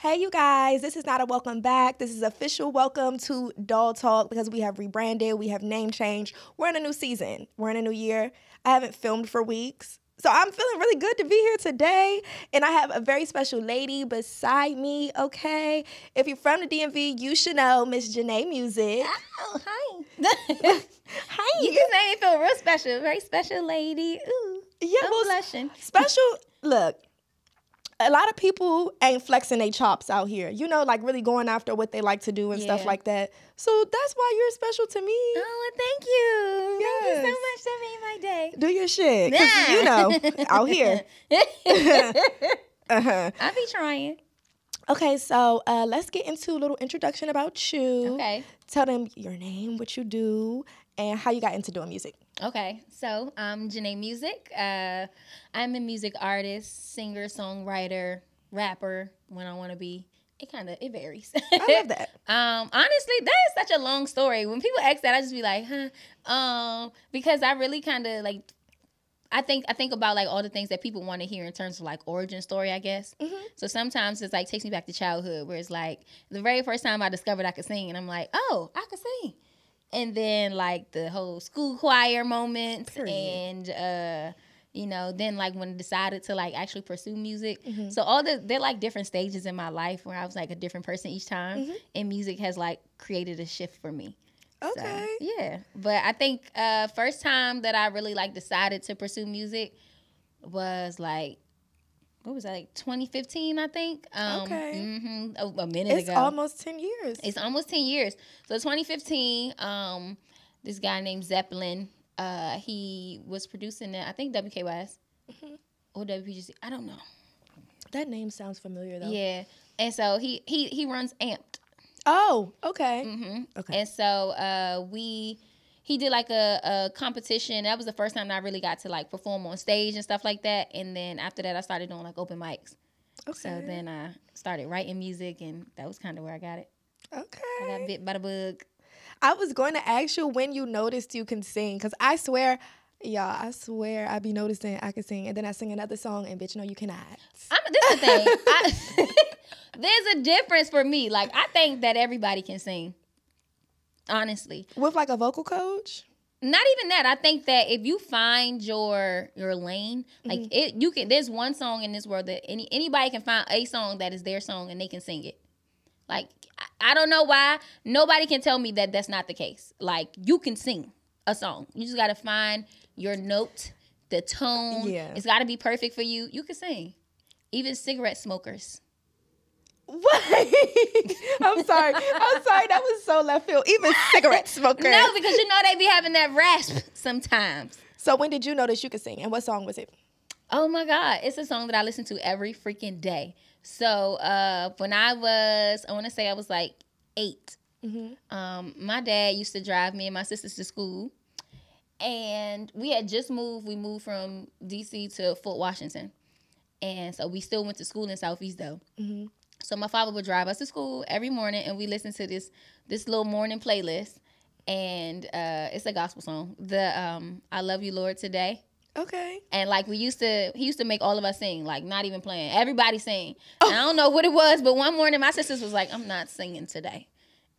Hey you guys, this is not a welcome back. This is official welcome to Doll Talk because we have rebranded, we have name changed. We're in a new season. We're in a new year. I haven't filmed for weeks. So I'm feeling really good to be here today. And I have a very special lady beside me, okay? If you're from the DMV, you should know Miss Janae Music. Oh, hi. Hi. You just made me feel real special. Very special lady. Ooh, yeah, I'm blushing. Special, look. A lot of people ain't flexing their chops out here. You know, like really going after what they like to do and stuff like that. So that's why you're special to me. Oh, thank you. Yes. Thank you so much. That made my day. Do your shit. Nah. You know, out here. Uh-huh. I be trying. Okay, so let's get into a little introduction about you. Okay. Tell them your name, what you do, and how you got into doing music. Okay, so I'm Janae Music. I'm a music artist, singer, songwriter, rapper, when I want to be. It varies. I love that. Honestly, that is such a long story. When people ask that, I just be like, huh? Because I really kind of like, I think about like all the things that people want to hear in terms of like origin story, I guess. Mm-hmm. So sometimes it's like takes me back to childhood, where it's like the very first time I discovered I could sing, and I'm like, oh, I could sing. And then, like, the whole school choir moments. Period. And, you know, then, like, when I decided to, like, actually pursue music. Mm-hmm. So they're, like, different stages in my life where I was, like, a different person each time. Mm-hmm. And music has, like, created a shift for me. Okay. So, yeah. But I think first time that I really, like, decided to pursue music was, like, what was that, like 2015, I think? Okay. Mm-hmm, a minute ago. It's almost 10 years. It's almost 10 years. So 2015, this guy named Zeppelin, he was producing, I think, WKYS mm-hmm. or WPGC. I don't know. That name sounds familiar, though. Yeah. And so he runs Amped. Oh, okay. Mm-hmm. Okay. And so he did like a competition. That was the first time that I really got to like perform on stage and stuff like that. And then after that, I started doing like open mics. Okay. So then I started writing music, and that was kind of where I got it. Okay. I got bit by the bug. I was going to ask you when you noticed you can sing, because I swear, y'all, I be noticing I can sing, and then I sing another song, and bitch, no, you cannot. This is the thing. There's a difference for me. Like, I think that everybody can sing. Honestly. With like a vocal coach? Not even that. I think that if you find your lane, like mm-hmm. You can. There's one song in this world that anybody can find a song that is their song and they can sing it. Like, I don't know why. Nobody can tell me that that's not the case. Like, you can sing a song. You just got to find your note, the tone. Yeah. It's got to be perfect for you. You can sing. Even cigarette smokers. What? I'm sorry. That was so left field. Even cigarette smokers. No, because you know they be having that rasp sometimes. So when did you notice you could sing, and what song was it? Oh my God, it's a song that I listen to every freaking day. So when I want to say I was like 8. Mm-hmm. My dad used to drive me and my sisters to school, and we had just moved. We moved from D.C. to Fort Washington, and so we still went to school in Southeast though. Mm-hmm. So my father would drive us to school every morning, and we listened to this little morning playlist, and it's a gospel song. The I Love You, Lord, Today. Okay. And like he used to make all of us sing, like not even playing. Everybody sing. Oh. I don't know what it was, but one morning my sisters was like, I'm not singing today.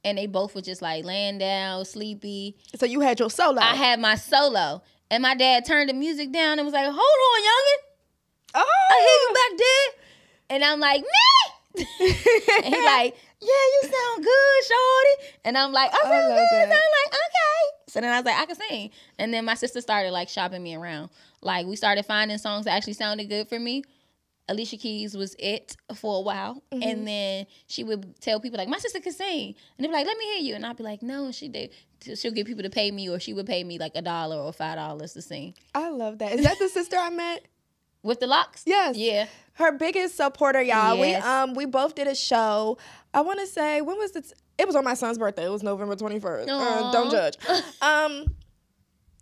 And they both were just like laying down, sleepy. So you had your solo. I had my solo. And my dad turned the music down and was like, hold on, youngin'. Oh. I hear you back there. And I'm like, me? And he's like, yeah, you sound good, shorty. And I'm like, I sound good. So I'm like, okay. So then I was like, I can sing. And then my sister started like shopping me around. Like we started finding songs that actually sounded good for me. Alicia Keys was it for a while. Mm-hmm. And then she would tell people like, my sister can sing. And they'd be like, let me hear you. And I'd be like, no. And she did. She'll get people to pay me, or she would pay me like $1 or $5 to sing. I love that. Is that the sister I met? With the locks? Yes. Yeah. Her biggest supporter, y'all. Yes. We both did a show. I want to say, when was it? It was on my son's birthday. It was November 21st. Don't judge.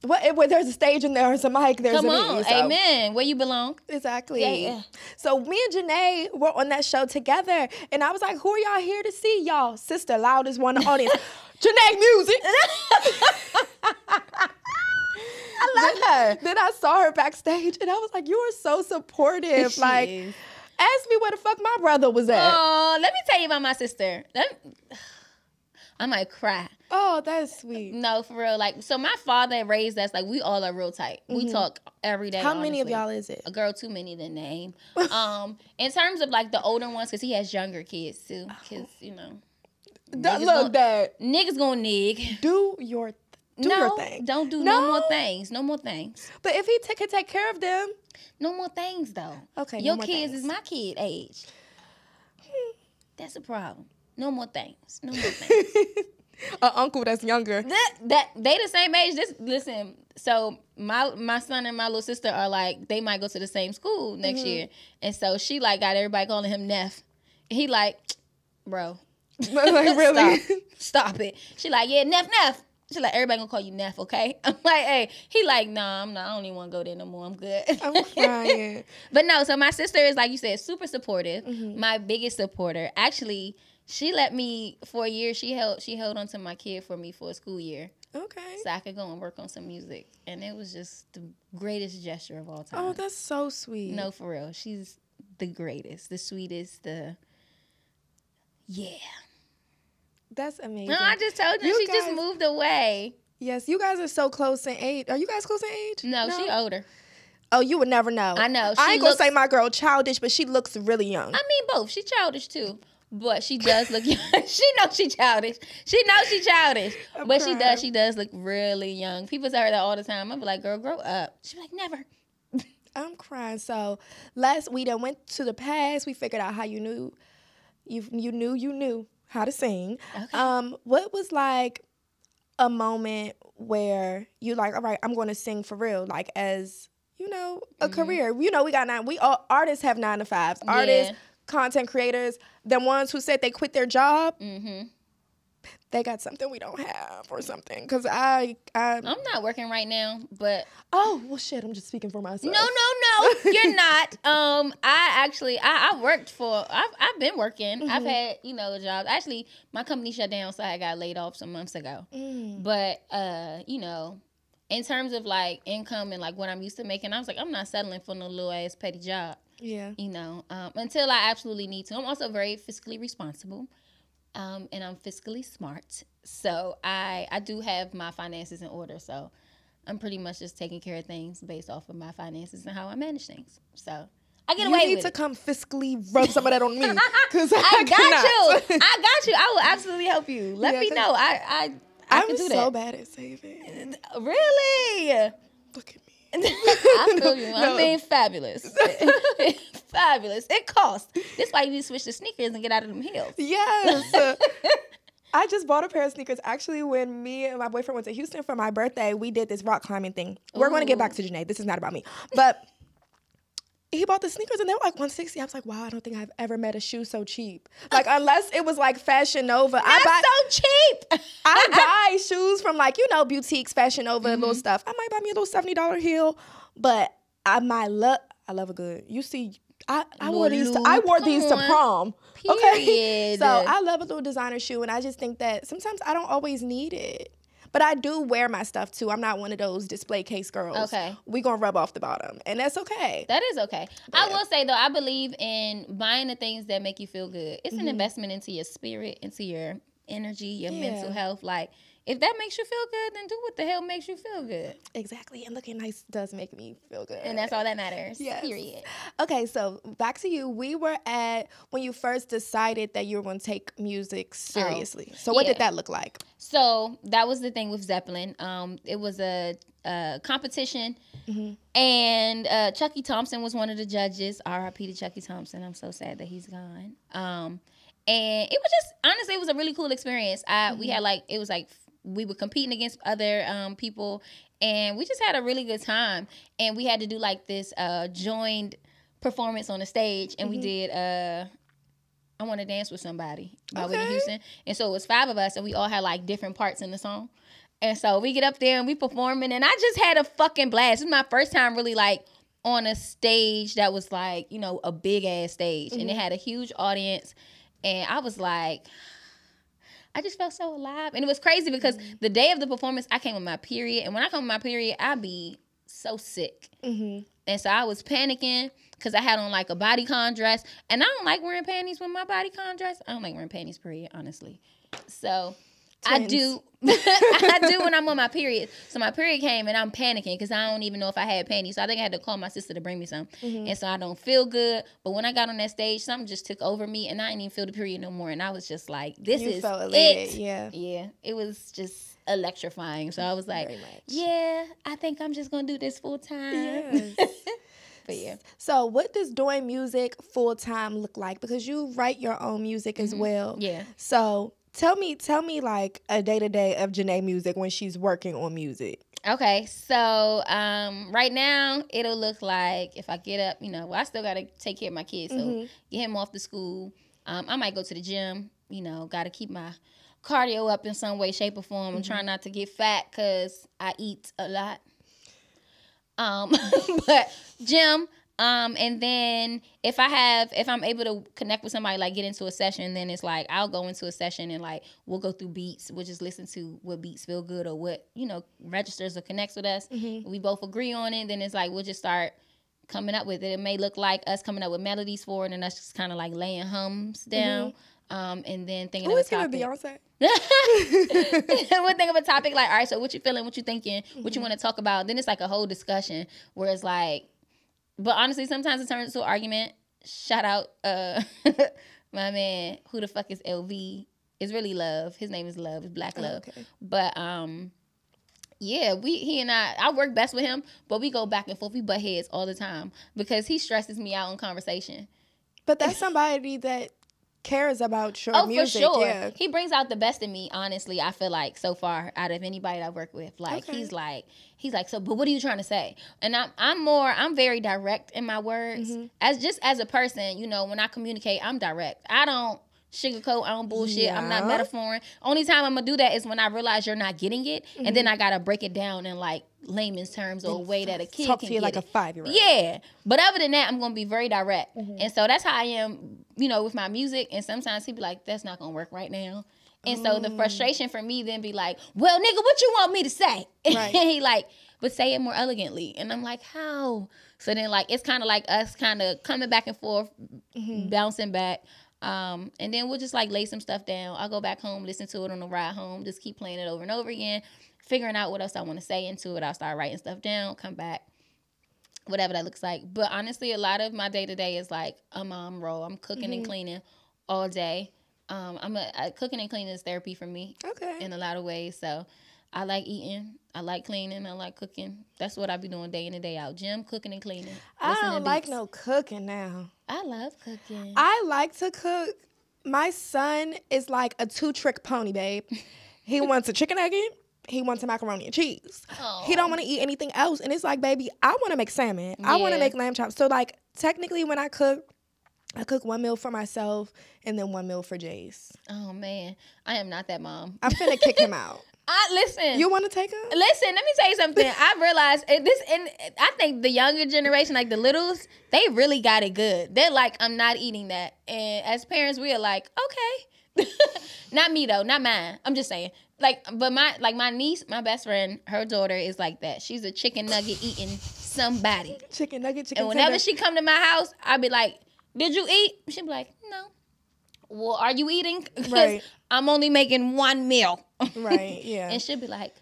Well, there's a stage in there, there's a mic, there's a venue. So. Amen. Where you belong. Exactly. Yeah. So me and Janae were on that show together, and I was like, who are y'all here to see? Y'all sister, loudest one in the audience. Janae Music. I love her. Then I saw her backstage, and I was like, you are so supportive. She like, is. Ask me where the fuck my brother was at. Oh, let me tell you about my sister. I might cry. Oh, that's sweet. No, for real. Like, so my father raised us. Like, we all are real tight. Mm-hmm. We talk every day. How many of y'all is it? A girl, too many to name. In terms of like the older ones, because he has younger kids too. Because you know, look, that niggas gonna nig. Do your thing. Don't do no more things. No more things. But if he can take care of them, no more things though. Okay, your kids is my kid age. That's a problem. No more things. No more things. An uncle that's younger. That they the same age. This listen. So my son and my little sister are like they might go to the same school next year, and so she like got everybody calling him Neff. He like, bro, like really, stop it. She like yeah, Neff. She's like, everybody gonna call you Neff, okay? I'm like, hey. He like, nah, I'm not. I don't even want to go there no more. I'm good. I'm crying. But no, so my sister is, like you said, super supportive. Mm-hmm. My biggest supporter. Actually, she let me, for a year, she held onto my kid for me for a school year. Okay. So I could go and work on some music. And it was just the greatest gesture of all time. Oh, that's so sweet. No, for real. She's the greatest, the sweetest, yeah. That's amazing. No, I just told you she just moved away. Yes, you guys are so close in age. Are you guys close in age? No, she older. Oh, you would never know. I know. I ain't going to say my girl childish, but she looks really young. I mean, both. She childish, too. But she does look young. She knows she childish. But she does look really young. People tell her that all the time. I'll be like, girl, grow up. She's like, never. I'm crying. So, we done went to the past. We figured out how you knew. You knew how to sing. Okay. What was like a moment where you like, all right, I'm going to sing for real, like as you know, a career. You know, artists have 9 to 5s. Artists, content creators, the ones who said they quit their job, they got something we don't have or something. Because I'm not working right now, but oh well, shit, I'm just speaking for myself. No, you're not. I've been working. I've had, you know, jobs. Actually, my company shut down, so I got laid off some months ago. But you know, in terms of like income and like what I'm used to making, I was like, I'm not settling for no little ass petty job. Yeah, you know, until I absolutely need to. I'm also very fiscally responsible. And I'm fiscally smart, so I do have my finances in order. So I'm pretty much just taking care of things based off of my finances and how I manage things. So I get away with it. You need to come fiscally rub some of that on me, because I got you. I will absolutely help you. Let me know. I can do that. I'm so bad at saving. Really? Look at me. I feel you. I'm being fabulous. Fabulous. It costs. That's why you need to switch to sneakers and get out of them heels. Yes. I just bought a pair of sneakers. Actually, when me and my boyfriend went to Houston for my birthday, we did this rock climbing thing. Ooh. We're going to get back to Janae. This is not about me. But he bought the sneakers and they were like $160. I was like, wow, I don't think I've ever met a shoe so cheap. Like, unless it was like Fashion Nova. So cheap. I buy shoes from like, you know, boutiques, Fashion Nova, little stuff. I might buy me a little $70 heel, but I love a good. You see, I wore these to prom. Period. Okay. So I love a little designer shoe, and I just think that sometimes I don't always need it. But I do wear my stuff, too. I'm not one of those display case girls. Okay. We're going to rub off the bottom, and that's okay. That is okay. But I will say, though, I believe in buying the things that make you feel good. It's an investment into your spirit, into your energy, your mental health. Like, if that makes you feel good, then do what the hell makes you feel good. Exactly. And looking nice does make me feel good. And that's all that matters. Yes. Period. Okay, so back to you. We were at when you first decided that you were going to take music seriously. So what did that look like? So that was the thing with Zeppelin. It was a competition. And Chucky Thompson was one of the judges. R.I.P. to Chucky Thompson. I'm so sad that he's gone. And it was just, honestly, it was a really cool experience. We had like, it was like, we were competing against other people, and we just had a really good time. And we had to do like this joined performance on the stage, and we did I Want to Dance with Somebody by Whitney Houston. And so it was 5 of us, and we all had like different parts in the song. And so we get up there and we performing, and I just had a fucking blast. It's my first time really like on a stage that was like, you know, a big ass stage. Mm-hmm. And it had a huge audience. And I was like, I just felt so alive. And it was crazy because the day of the performance, I came with my period. And when I come with my period, I be so sick. Mm-hmm. And so I was panicking because I had on like a bodycon dress. And I don't like wearing panties with my bodycon dress. I don't like wearing panties, period, honestly. So... Twins. I do when I'm on my period. So my period came and I'm panicking because I don't even know if I had panties. So I think I had to call my sister to bring me some. Mm-hmm. And so I don't feel good. But when I got on that stage, something just took over me and I didn't even feel the period no more. And I was just like, this you is felt elated. It. Yeah. Yeah. It was just electrifying. So I was like, yeah, I think I'm just going to do this full time. Yes. But yeah. So what does doing music full time look like? Because you write your own music as well. Yeah. So... Tell me like a day-to-day of Janae Music when she's working on music. Okay, so right now it'll look like if I get up, you know, well, I still got to take care of my kids, so get him off to school. I might go to the gym, you know, got to keep my cardio up in some way, shape, or form. I'm trying not to get fat because I eat a lot. But gym. And then if I'm able to connect with somebody, like get into a session, then it's like, I'll go into a session and like, we'll go through beats. We'll just listen to what beats feel good or what, you know, registers or connects with us. Mm-hmm. We both agree on it. Then it's like, we'll just start coming up with it. It may look like us coming up with melodies for it and us just kind of like laying hums down. And then thinking of a topic. Who is Beyonce? We'll think of a topic like, all right, so what you feeling, what you thinking, what you want to talk about. Then it's like a whole discussion where it's like, but honestly, sometimes it turns into an argument. Shout out my man, who the fuck is LV? It's really Love. His name is Love. It's Black Love. Okay. But yeah, he and I work best with him, but we go back and forth. We butt heads all the time because he stresses me out on conversation. But that's somebody that cares about your music. Oh, for sure. Yeah. He brings out the best in me, honestly, I feel like, so far, out of anybody I work with. Like, he's like, so, but what are you trying to say? And I'm very direct in my words. Mm-hmm. As a person, you know, when I communicate, I'm direct. I don't sugarcoat, I don't bullshit, I'm not metaphoring. Only time I'm gonna do that is when I realize you're not getting it, and then I gotta break it down in like layman's terms or a way that a kid can talk to you like a 5-year-old. Yeah, but other than that, I'm gonna be very direct, and so that's how I am, you know, with my music. And sometimes he be like, "That's not gonna work right now," and so the frustration for me then be like, "Well, nigga, what you want me to say?" Right. And he like, "But say it more elegantly," and I'm like, "How?" So then like it's kind of like us kind of coming back and forth, bouncing back. And then we'll just like lay some stuff down. I'll go back home, listen to it on the ride home, just keep playing it over and over again, figuring out what else I want to say into it. I'll start writing stuff down, come back, whatever that looks like. But honestly, a lot of my day-to-day is like a mom role. I'm cooking and cleaning all day. Cooking and cleaning is therapy for me in a lot of ways. So I like eating, I like cleaning, I like cooking. That's what I be doing day in and day out. Gym, cooking and cleaning. I don't like no cooking now. I love cooking. I like to cook. My son is like a 2-trick pony, babe. He wants a chicken nugget. He wants a macaroni and cheese. Aww. He don't want to eat anything else. And it's like, baby, I want to make salmon. Yeah. I want to make lamb chops. So like technically when I cook one meal for myself and then one meal for Jace. Oh, man. I am not that mom. I'm finna kick him out. Listen. You want to take him? Listen, let me tell you something. I've realized this, and I think the younger generation, like the littles, they really got it good. They're like, I'm not eating that. And as parents, we are like, okay. Not me though, not mine. I'm just saying. Like, but my niece, my best friend, her daughter is like that. She's a chicken nugget eating somebody. Chicken nugget, chicken. And whenever tender. She come to my house, I'll be like, "Did you eat?" She'd be like, "No." Well, are you eating? Because I'm only making one meal. Right, yeah. And she'll be like,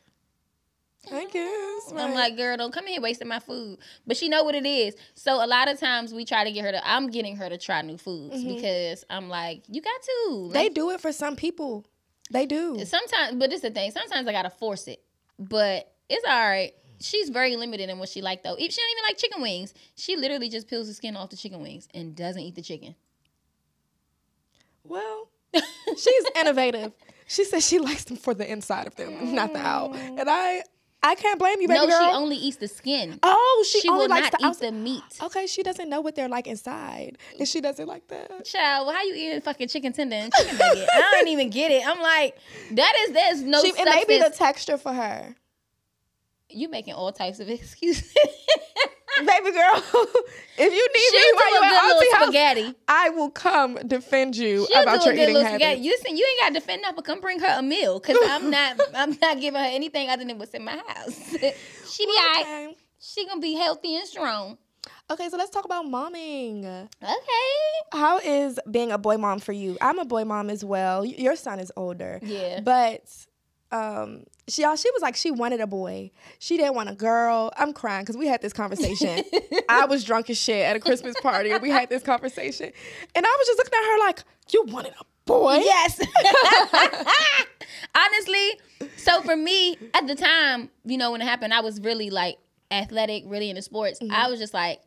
oh. I guess. Right. I'm like, girl, don't come here wasting my food. But she know what it is. So a lot of times we try to get her to, I'm getting her to try new foods because I'm like, you got to. Like, they do it for some people. They do. Sometimes, but it's the thing. Sometimes I got to force it. But it's all right. She's very limited in what she like, though. She don't even like chicken wings. She literally just peels the skin off the chicken wings and doesn't eat the chicken. Well, she's innovative. She says she likes them for the inside of them, not the out. And I I can't blame you, baby girl. No, she only eats the skin. Oh, she only likes to eat the meat. Okay, she doesn't know what they're like inside, and she doesn't like that. Child, well, how you eating fucking chicken tender and chicken nugget? I don't even get it. I'm like, there's no substance. It may be the texture for her. You making all types of excuses, baby girl. If you need me while you're at Auntie's house, spaghetti, I will come defend you about your eating habits. Listen, you ain't gotta defend nothing, but come bring her a meal, cause I'm not giving her anything other than what's in my house. She be alright. She gonna be healthy and strong. Okay, so let's talk about momming. Okay. How is being a boy mom for you? I'm a boy mom as well. Your son is older. Yeah. But she was like, she wanted a boy. She didn't want a girl. I'm crying because we had this conversation. I was drunk as shit at a Christmas party, and we had this conversation. And I was just looking at her like, you wanted a boy? Yes. Honestly, so for me, at the time, you know, when it happened, I was really like athletic, really into sports. Mm-hmm. I was just like,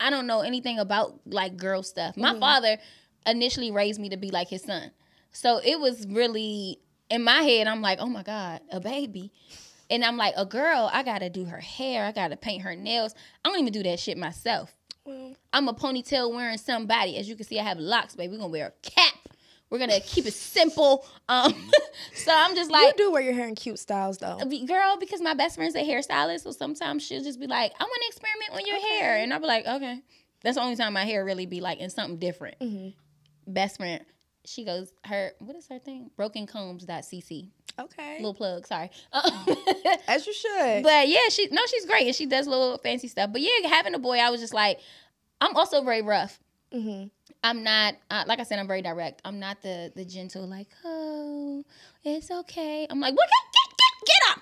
I don't know anything about like girl stuff. My father initially raised me to be like his son. So it was really... in my head, I'm like, oh my God, a baby. And I'm like, a girl, I gotta do her hair. I gotta paint her nails. I don't even do that shit myself. Mm. I'm a ponytail wearing somebody. As you can see, I have locks, baby. We're gonna wear a cap. We're gonna keep it simple. So I'm just like... You do wear your hair in cute styles, though. Girl, because my best friend's a hairstylist, so sometimes she'll just be like, I wanna experiment on your hair. And I'll be like, okay. That's the only time my hair really be like in something different. Mm-hmm. Best friend... She goes, what is her thing? Brokencombs.cc. Okay. Little plug, sorry. As you should. But yeah, she's great, and she does little fancy stuff. But yeah, having a boy, I was just like, I'm also very rough. Mm-hmm. I'm not, like I said, I'm very direct. I'm not the gentle, like, oh, it's okay. I'm like, well,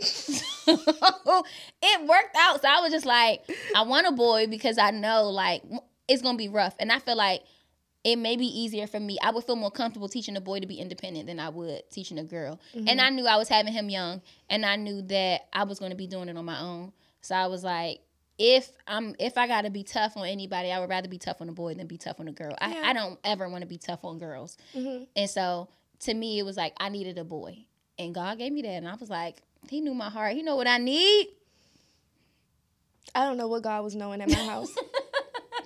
get up. It worked out. So I was just like, I want a boy because I know, like, it's going to be rough. And I feel like, it may be easier for me. I would feel more comfortable teaching a boy to be independent than I would teaching a girl. Mm-hmm. And I knew I was having him young, and I knew that I was going to be doing it on my own. So I was like, if I got to be tough on anybody, I would rather be tough on a boy than be tough on a girl. Yeah. I don't ever want to be tough on girls. Mm-hmm. And so to me, it was like, I needed a boy. And God gave me that. And I was like, he knew my heart. He know what I need. I don't know what God was knowing at my house.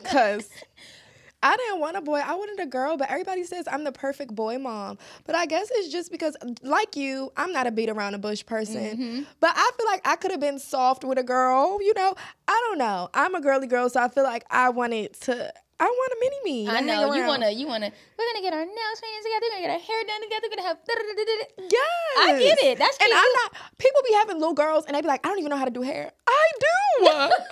Because... I didn't want a boy. I wanted a girl, but everybody says I'm the perfect boy mom. But I guess it's just because, like you, I'm not a beat-around-the-bush person. Mm-hmm. But I feel like I could have been soft with a girl, you know. I don't know. I'm a girly girl, so I feel like I want a mini-me. I know. You want to, we're going to get our nails painted together. We're going to get our hair done together. We're going to have, yes. I get it. That's cute. And I'm not, people be having little girls, and they be like, I don't even know how to do hair. I do.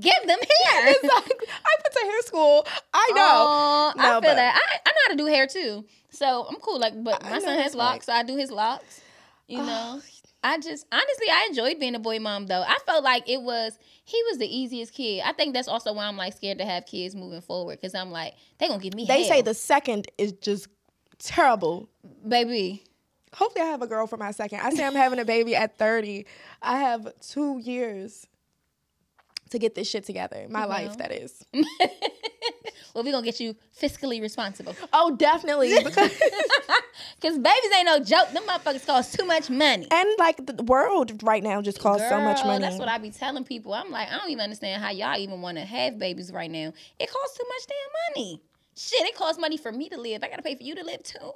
Give them hair. Yeah, exactly. I went to hair school. I know. No, I feel that. I know how to do hair too. So I'm cool. Like, but my son has locks, so I do his locks. You know? I just, honestly, I enjoyed being a boy mom though. I felt like he was the easiest kid. I think that's also why I'm like scared to have kids moving forward, because I'm like, they're going to give me hell. They say the second is just terrible. Baby. Hopefully I have a girl for my second. I say I'm having a baby at 30. I have 2 years. To get this shit together. My life, that is. Well, we're going to get you fiscally responsible. Oh, definitely. Because babies ain't no joke. Them motherfuckers cost too much money. And, like, the world right now just costs so much money. That's what I be telling people. I'm like, I don't even understand how y'all even want to have babies right now. It costs too much damn money. Shit, it costs money for me to live. I got to pay for you to live, too.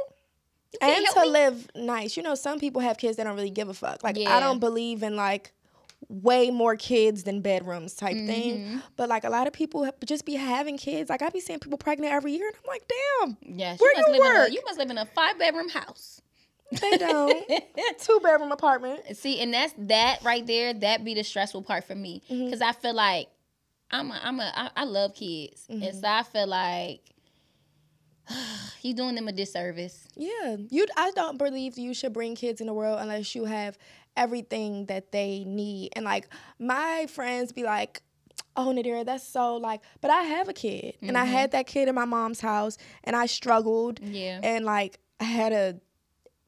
And to live nice. You know, some people have kids that don't really give a fuck. Like, yeah. I don't believe in, like... way more kids than bedrooms type thing, but like a lot of people just be having kids. Like I be seeing people pregnant every year, and I'm like, damn, yeah, you must live in a 5-bedroom house. They don't. 2-bedroom apartment. See, and that's that right there. That be the stressful part for me, because I feel like I love kids, and so I feel like you doing them a disservice. Yeah, I don't believe you should bring kids in the world unless you have everything that they need. And like my friends be like, oh, Nadira, that's so like, but I have a kid, and I had that kid in my mom's house, and I struggled, and like I had a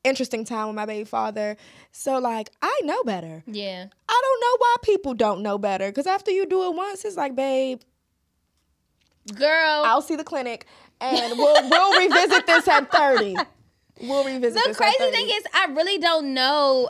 interesting time with my baby father. So like I know better. Yeah, I don't know why people don't know better, because after you do it once, it's like, babe, girl, I'll see the clinic, and we'll revisit this at 30. The crazy thing is, I really don't know.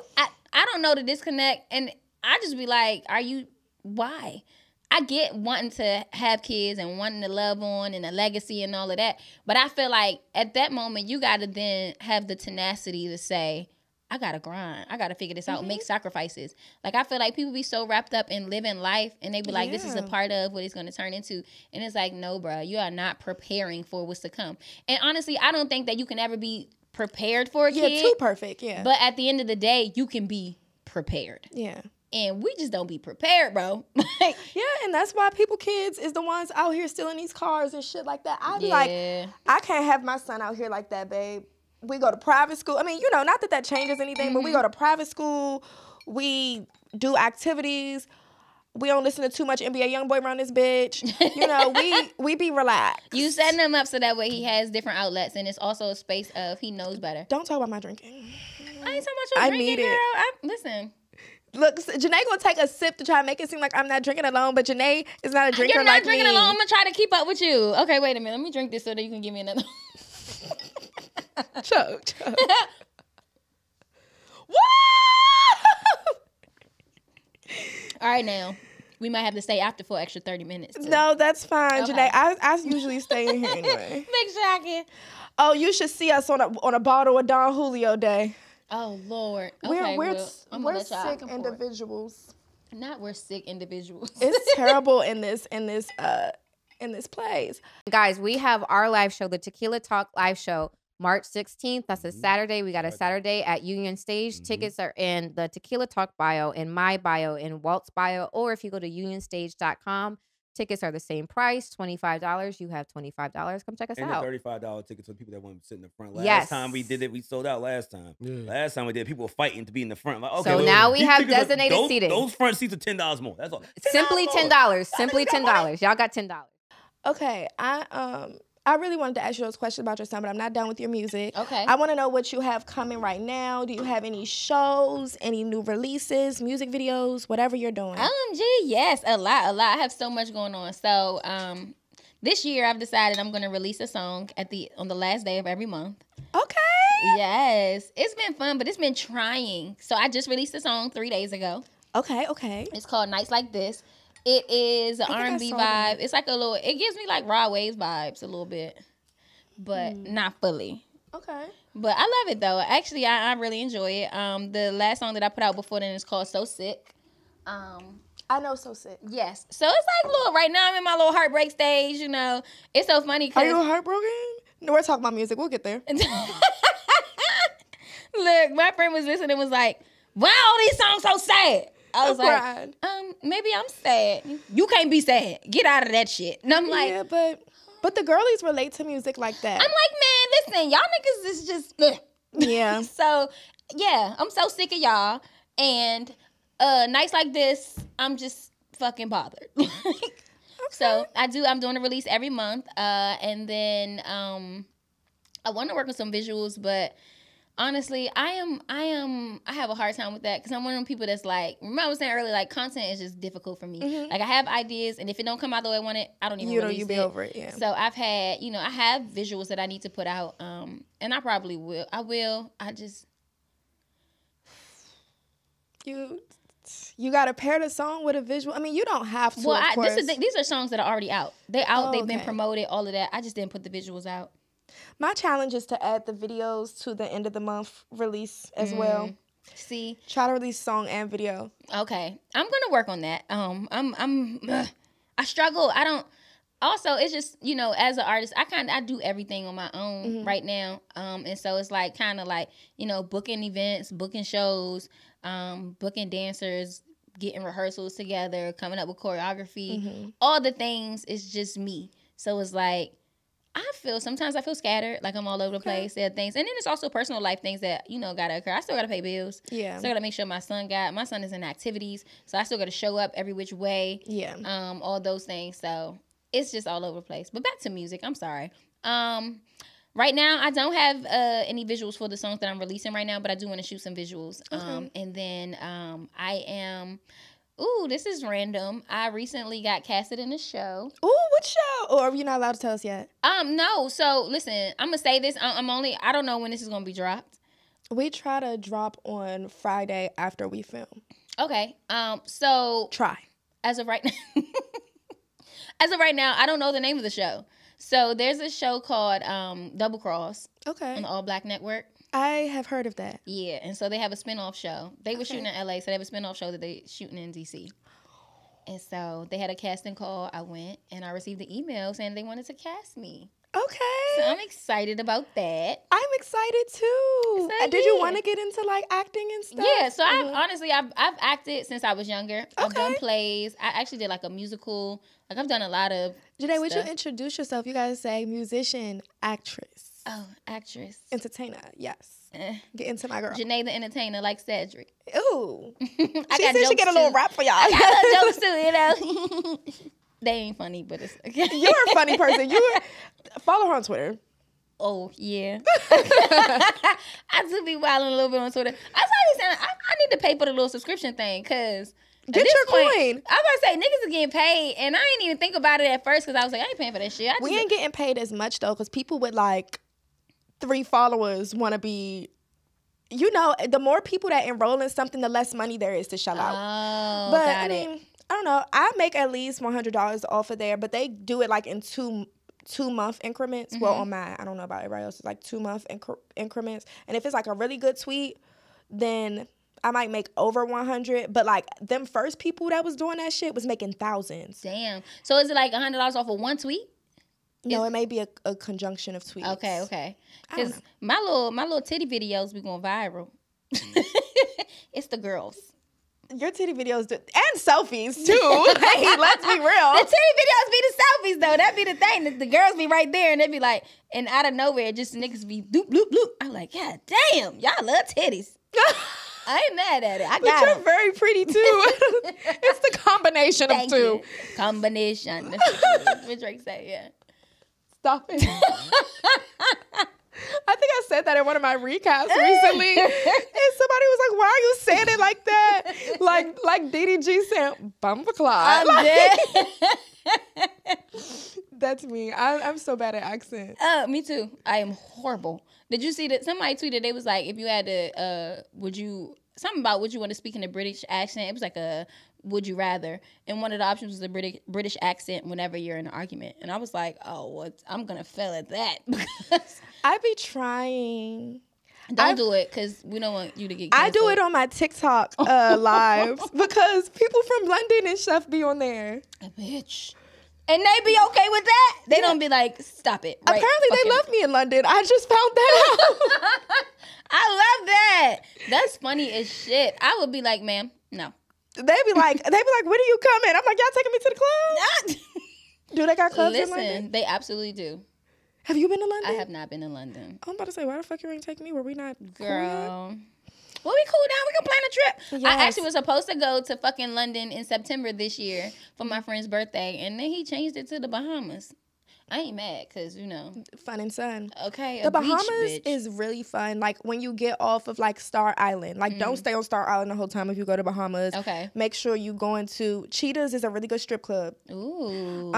I I don't know the disconnect, and I just be like, are you, why? I get wanting to have kids and wanting to love on and a legacy and all of that, but I feel like at that moment, you got to then have the tenacity to say, I got to grind. I got to figure this out. Make sacrifices. Like, I feel like people be so wrapped up in living life, and they be like, this is a part of what it's going to turn into. And it's like, no, bro, you are not preparing for what's to come. And honestly, I don't think that you can ever be prepared for a kid. Yeah, too perfect, yeah. But at the end of the day, you can be prepared. Yeah. And we just don't be prepared, bro. Yeah, and that's why people kids is the ones out here stealing these cars and shit like that. I'd be like, I can't have my son out here like that, babe. We go to private school. I mean, you know, not that that changes anything, but we go to private school. We do activities. We don't listen to too much NBA YoungBoy around this bitch. You know, we be relaxed. You setting him up so that way he has different outlets, and it's also a space of he knows better. Don't talk about my drinking. I ain't talking about your drinking, girl. Listen. Look, Janae gonna take a sip to try to make it seem like I'm not drinking alone, but Janae is not a drinker like me. You're not like drinking alone. I'm gonna try to keep up with you. Okay, wait a minute. Let me drink this so that you can give me another. Choke. All right, now we might have to stay after for an extra 30 minutes. Too. No, that's fine, okay. Janae. I usually stay in here anyway. Big Shocking. Oh, you should see us on a bottle of Don Julio Day. Oh Lord, okay, we're sick individuals. Not we're sick individuals. It's terrible in this place, guys. We have our live show, the Tequila Talk Live Show. March 16th, that's a Saturday. We got a Saturday at Union Stage. Tickets are in the Tequila Talk bio, in my bio, in Walt's bio, or if you go to unionstage.com, tickets are the same price, $25. You have $25. Come check us out. And the $35 tickets for people that want to sit in the front. Last time we did it, we sold out last time. Last time we did, people were fighting to be in the front. Like, okay, so now we have designated seating. Those front seats are $10 more. That's all. Simply $10. Simply $10. Y'all got $10. Okay, I really wanted to ask you those questions about your son, but I'm not done with your music. Okay. I want to know what you have coming right now. Do you have any shows, any new releases, music videos, whatever you're doing? OMG, yes, a lot. I have so much going on. So this year I've decided I'm going to release a song on the last day of every month. Okay. Yes. It's been fun, but it's been trying. So I just released a song 3 days ago. Okay. It's called Nights Like This. It is an R&B vibe. It's like a little, it gives me like Raw Waves vibes a little bit, but not fully. Okay. But I love it though. Actually, I really enjoy it. The last song that I put out before then is called So Sick. I know So Sick. Yes. So it's like, look, right now I'm in my little heartbreak stage, you know. It's so funny. Are you heartbroken? No, we're talking about music. We'll get there. Look, my friend was listening and was like, why are all these songs so sad? I was like, maybe I'm sad. You can't be sad. Get out of that shit. And I'm like, yeah, but the girlies relate to music like that. I'm like, man, listen, y'all niggas is just yeah. So yeah, I'm so sick of y'all. And nights like this, I'm just fucking bothered. Okay. So I'm doing a release every month, and then I want to work on some visuals, but. Honestly, I have a hard time with that because I'm one of them people that's like, remember I was saying earlier, like content is just difficult for me. Like I have ideas, and if it don't come out the way I want it, I don't even release it. You be over it, yeah. So I've had, you know, I have visuals that I need to put out, and I probably will. I just you got to pair the song with a visual. I mean, you don't have to. Well, these are songs that are already out. They out. They've been promoted. All of that. I just didn't put the visuals out. My challenge is to add the videos to the end of the month release as well. See, try to release song and video. Okay, I'm gonna work on that. I struggle. I don't. Also, it's just, you know, as an artist, I do everything on my own right now. And so it's like kind of like, you know, booking events, booking shows, booking dancers, getting rehearsals together, coming up with choreography, all the things. It's just me. So it's like. Sometimes I feel scattered, like I'm all over the place. There are things, and then it's also personal life things that, you know, gotta occur. I still gotta pay bills. Yeah, still gotta make sure my son is in activities, so I still gotta show up every which way. Yeah, all those things. So it's just all over the place. But back to music. I'm sorry. Right now I don't have any visuals for the songs that I'm releasing right now, but I do want to shoot some visuals. And then I am. Ooh, this is random. I recently got casted in a show. Ooh, what show? Or are you not allowed to tell us yet? No. So listen, I'm gonna say this. I don't know when this is gonna be dropped. We try to drop on Friday after we film. Okay. So try. As of right now, I don't know the name of the show. So there's a show called Double Cross. Okay. On the All Black Network. I have heard of that. Yeah, and so they have a spinoff show. They were shooting in L.A., so they have a spinoff show that they're shooting in D.C. And so they had a casting call. I went, and I received the email saying they wanted to cast me. Okay. So I'm excited about that. I'm excited, too. So, did you want to get into, like, acting and stuff? Yeah, so I've acted since I was younger. Okay. I've done plays. I actually did, like, a musical. Like, I've done a lot of Janae, would you introduce yourself? You guys say musician, actress. Oh, actress. Entertainer, yes. Get into my girl. Janae the entertainer, like Cedric. Ooh. She get a little rap for y'all. I got jokes too, you know. They ain't funny, but it's okay. You're a funny person. Follow her on Twitter. Oh, yeah. I do be wilding a little bit on Twitter. I was always saying, I need to pay for the little subscription thing, because... Get your coin. I was about to say, niggas are getting paid, and I didn't even think about it at first, because I was like, I ain't paying for that shit. We ain't getting paid as much, though, because people with, like... 3 followers want to be, you know, the more people that enroll in something, the less money there is to shell out. But I mean, I don't know. I make at least $100 off of there, but they do it like in two-month increments. Mm-hmm. Well, on mine, I don't know about everybody else. It's like 2-month increments. And if it's like a really good tweet, then I might make over 100. But like them first people that was doing that shit was making thousands. Damn. So is it like $100 off of one tweet? No, it may be a conjunction of tweets. Okay, okay. Because my little titty videos be going viral. It's the girls. Your titty videos and selfies too. Hey, let's be real. The titty videos be the selfies though. That be the thing. The girls be right there and they be like, and out of nowhere, just niggas be doop bloop bloop. I'm like, God damn, y'all love titties. I ain't mad at it. But you're very pretty too. It's the combination of two. Combination. What Drake say? Yeah. Stop it. I think I said that in one of my recaps recently. And somebody was like, why are you saying it like that? Like DDG said, bum for clock. That's me. I'm so bad at accents. Me too. I am horrible. Did you see that? Somebody tweeted, they was like, if you had to, something about would you want to speak in a British accent? It was like a would you rather, and one of the options was the British accent whenever you're in an argument, and I was like, oh, well, I'm gonna fail at that because I be trying. Don't do it because we don't want you to get canceled. I do it on my TikTok lives because people from London and stuff be on there. A bitch. And they be okay with that. They don't be like, stop it. Right? Apparently they love me in London. I just found that out. I love that. That's funny as shit. I would be like, ma'am, no. They be like, when are you coming? I'm like, y'all taking me to the club? Do they got clubs in London? Listen, they absolutely do. Have you been to London? I have not been in London. I'm about to say, why the fuck you ain't take me? Were we not girl? Cool? Well, we cool down. We can plan a trip. Yes. I actually was supposed to go to fucking London in September this year for my friend's birthday, and then he changed it to the Bahamas. I ain't mad because, you know. Fun and sun. Okay. The Bahamas is really fun. Like, when you get off of, like, Star Island. Like, don't stay on Star Island the whole time if you go to Bahamas. Okay. Make sure you go into Cheetah's is a really good strip club. Ooh.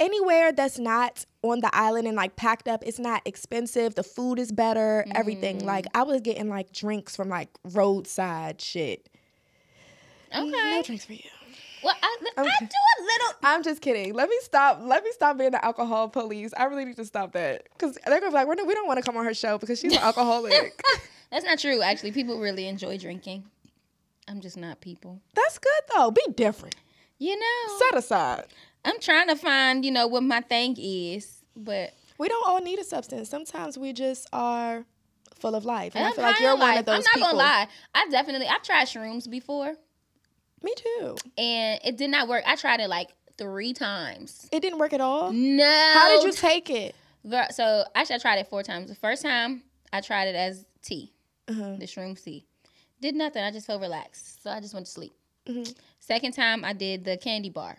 Anywhere that's not on the island and, like, packed up, it's not expensive. The food is better. Everything. Like, I was getting, like, drinks from, like, roadside shit. Okay. No drinks for you. Well, I do a little. I'm just kidding. Let me stop being the alcohol police. I really need to stop that because they're gonna be like, we don't want to come on her show because she's an alcoholic. That's not true. Actually, people really enjoy drinking. I'm just not people. That's good though. Be different. You know. Set aside. I'm trying to find what my thing is, but we don't all need a substance. Sometimes we just are full of life, and I feel like you're one of those. I'm not gonna lie. I've tried shrooms before. Me too. And it did not work. I tried it like 3 times. It didn't work at all? No. How did you take it? Girl, so actually I tried it 4 times. The first time I tried it as tea, the shroom tea. Did nothing. I just felt relaxed. So I just went to sleep. Second time I did the candy bar.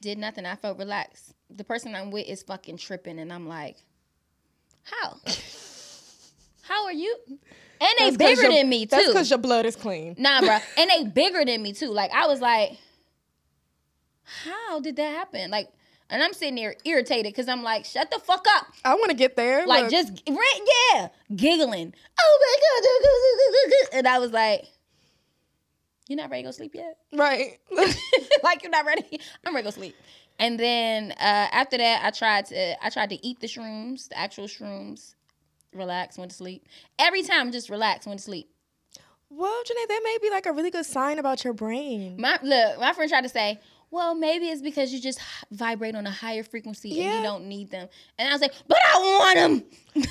Did nothing. I felt relaxed. The person I'm with is fucking tripping and I'm like, how? How are you? And they bigger than me, too. That's because your blood is clean. Nah, bro. And they bigger than me, too. Like, I was like, how did that happen? Like, And I'm sitting there irritated because I'm like, shut the fuck up. I want to get there. Like, just, yeah, giggling. Oh, my God. And I was like, you're not ready to go sleep yet? Right. Like, you're not ready? I'm ready to go sleep. And then after that, I tried to eat the shrooms, the actual shrooms, relax, went to sleep. Every time, just relax, went to sleep. Well, Janae, that may be like a really good sign about your brain. Look, my friend tried to say, well, maybe it's because you just vibrate on a higher frequency and you don't need them. And I was like, but I want them.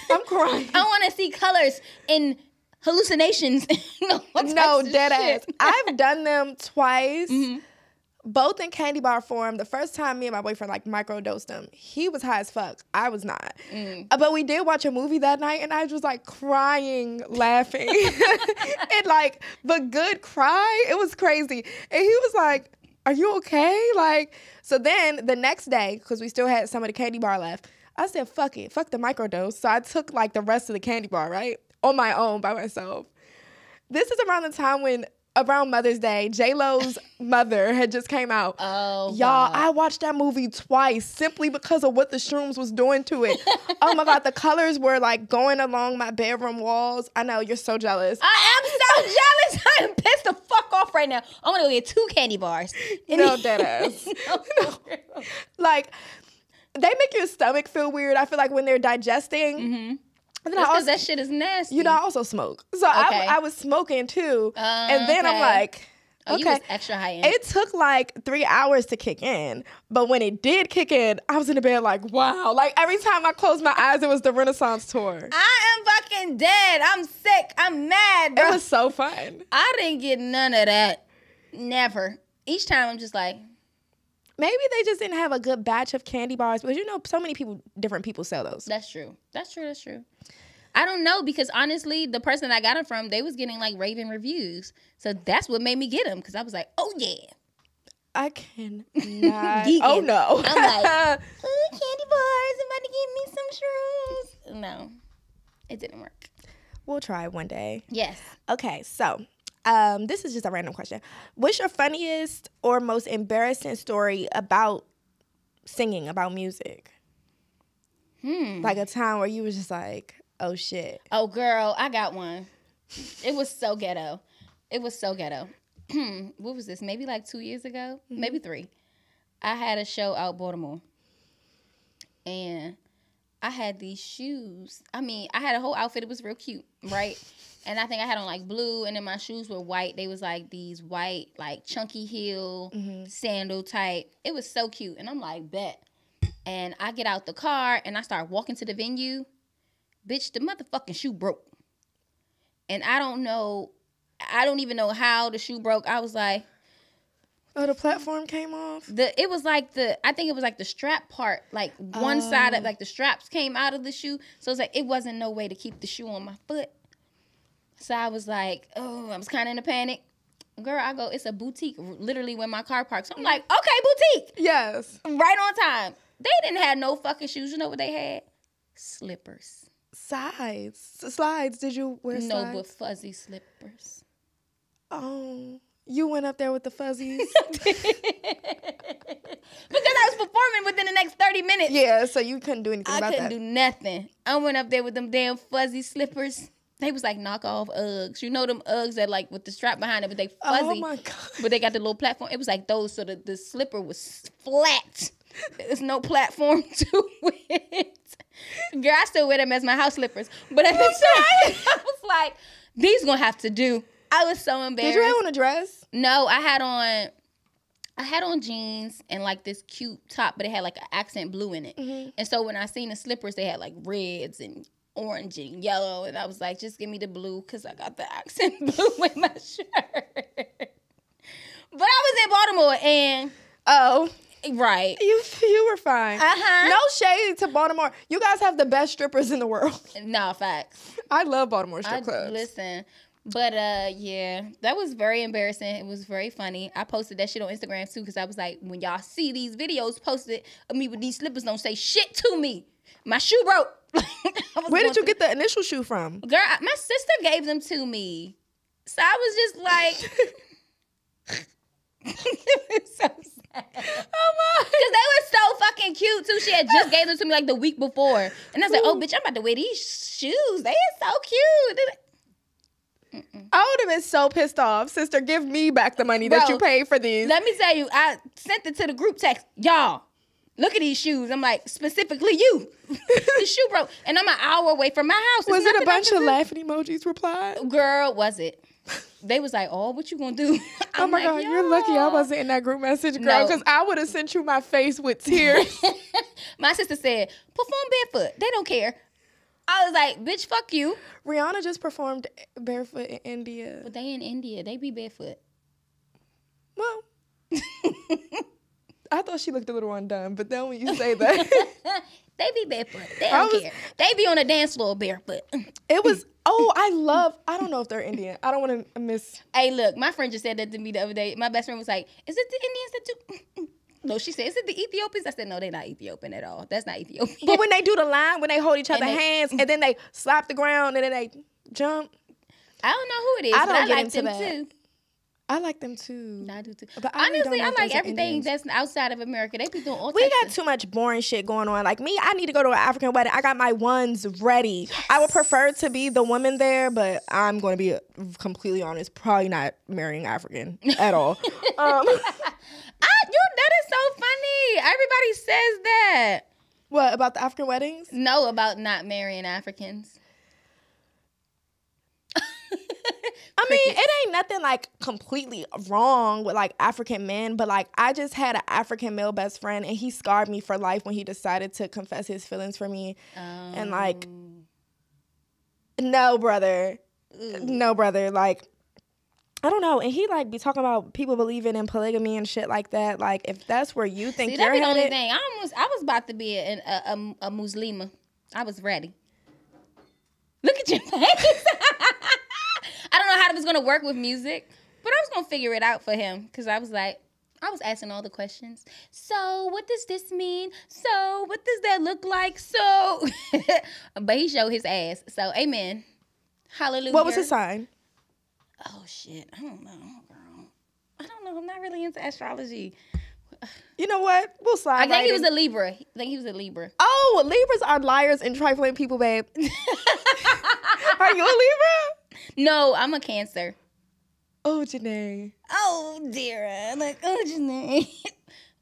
I'm crying. I want to see colors and hallucinations. No, dead ass. I've done them twice. Mm-hmm. Both in candy bar form. The first time me and my boyfriend like microdosed him, he was high as fuck. I was not. Mm. But we did watch a movie that night and I was just like crying, laughing. And like, but good cry. It was crazy. And he was like, are you okay? Like, so then the next day, because we still had some of the candy bar left, I said, fuck it, fuck the microdose. So I took like the rest of the candy bar, right? On my own, by myself. This is around the time when around Mother's Day, J-Lo's mother had just came out. Oh, y'all, wow. I watched that movie twice simply because of what the shrooms was doing to it. Oh my God, the colors were like going along my bedroom walls. I know, you're so jealous. I am so jealous. I am pissed the fuck off right now. I'm gonna go get 2 candy bars. No, dead ass. No. Like, they make your stomach feel weird. I feel like when they're digesting. Mm-hmm. Because that shit is nasty. You know, I also smoke. So okay. I was smoking too. And then okay. I'm like, okay. Oh, you was extra high end. It took like 3 hours to kick in. But when it did kick in, I was in the bed like, wow. Like every time I closed my eyes, it was the Renaissance tour. I am fucking dead. I'm sick. I'm mad, bro. It was so fun. I didn't get none of that. Never. Each time I'm just like. Maybe they just didn't have a good batch of candy bars. But you know, so many people, different people sell those. That's true. I don't know because honestly, the person I got them from, they was getting like raving reviews. So that's what made me get them because I was like, oh yeah. I cannot. Oh no. I'm like, ooh, candy bars, somebody give me some shrooms. No, it didn't work. We'll try one day. Yes. Okay, so. This is just a random question. What's your funniest or most embarrassing story about singing, about music? Like a time where you was just like, oh shit. Oh girl, I got one. It was so ghetto. What was this? Maybe like 2 years ago? Mm-hmm. Maybe 3. I had a show out Baltimore. And I had these shoes. I mean, I had a whole outfit. It was real cute, right? And I think I had on like blue, and then my shoes were white. They was like these white, like chunky heel, sandal type. It was so cute. And I'm like, bet. And I get out the car and I start walking to the venue. Bitch, the motherfucking shoe broke. And I don't even know how the shoe broke. I was like. Oh, the platform came off? I think it was like the strap part. Like one side of like the straps came out of the shoe. So it's like, it wasn't no way to keep the shoe on my foot. So I was like, oh, I was kind of in a panic. Girl, I go, it's a boutique, literally where my car parks. So I'm like, okay, boutique. Yes. Right on time. They didn't have no fucking shoes. You know what they had? Slippers. Slides. Did you wear slides? No, but fuzzy slippers. Oh, you went up there with the fuzzies? Because I was performing within the next 30 minutes. Yeah, so you couldn't do anything about that. I couldn't do nothing. I went up there with them damn fuzzy slippers. They was like knockoff Uggs. You know them Uggs that like with the strap behind it, but they fuzzy. Oh my God. But they got the little platform. It was like those, so the slipper was flat. There's no platform to it. Girl, I still wear them as my house slippers. But at the time, I was like, these gonna have to do. I was so embarrassed. Did you have on a dress? No, I had on jeans and like this cute top, but it had like an accent blue in it. Mm-hmm. And so when I seen the slippers, they had like reds and orange and yellow, and I was like, just give me the blue because I got the accent blue in my shirt. But I was in Baltimore and right. You were fine. No shade to Baltimore. You guys have the best strippers in the world. No, facts. I love Baltimore strip clubs. Listen, but yeah, that was very embarrassing. It was very funny. I posted that shit on Instagram too because I was like, when y'all see these videos posted of me with these slippers, don't say shit to me. My shoe broke. Where did you get the initial shoe from? Girl, my sister gave them to me. So I was just like, It was so sad. Oh my. Because they were so fucking cute too. She had just gave them to me like the week before. And I was like, oh bitch, I'm about to wear these shoes. They are so cute. I would have been so pissed off. Sister, give me back the money that you paid for these. Let me tell you, I sent it to the group text. Y'all, look at these shoes. I'm like, specifically you. The shoe broke. And I'm an hour away from my house. Was it a bunch of laughing emojis replied? Girl, was it? They was like, oh, what you gonna do? Oh my God, you're lucky I wasn't in that group message, girl, because I would have sent you my face with tears. My sister said, perform barefoot. They don't care. I was like, bitch, fuck you. Rihanna just performed barefoot in India. But they in India. They be barefoot. Well, I thought she looked a little undone, but then when you say that. They be barefoot. They don't care. They be on the dance floor barefoot. It was, oh, I don't know if they're Indian. I don't want to miss. Hey, look, my friend just said that to me the other day. My best friend was like, is it the Indians that do? No, she said, is it the Ethiopians? I said, no, they're not Ethiopian at all. That's not Ethiopian. But when they do the line, when they hold each other's hands, and then they slap the ground, and then they jump. I don't know who it is, but I like them too. I like them too. I do too. But honestly, I like everything that's outside of America. They be doing all types of stuff. We got too much boring shit going on. Like me, I need to go to an African wedding. I got my ones ready. Yes. I would prefer to be the woman there, but I'm going to be completely honest, probably not marrying African at all. That is so funny. Everybody says that. What, about the African weddings? No, about not marrying Africans. I mean, it ain't nothing like completely wrong with like African men, but like I just had an African male best friend and he scarred me for life when he decided to confess his feelings for me. And like, no, brother. Ooh. No, brother. Like, I don't know. And he like be talking about people believing in polygamy and shit like that. Like, if that's where you think you're headed. See, that's the only thing. I was about to be a Muslima. I was ready. Look at your face. I don't know how it was going to work with music, but I was going to figure it out for him because I was like, I was asking all the questions. So what does this mean? So what does that look like? So, but he showed his ass. So amen. Hallelujah. What was his sign? Oh, shit. I don't know, girl. I don't know. I'm not really into astrology. You know what? We'll slide. I think he was a Libra. I think he was a Libra. Oh, Libras are liars and trifling people, babe. Are you a Libra? No, I'm a Cancer. Oh, Janae. Oh, dear. Like, oh, Janae.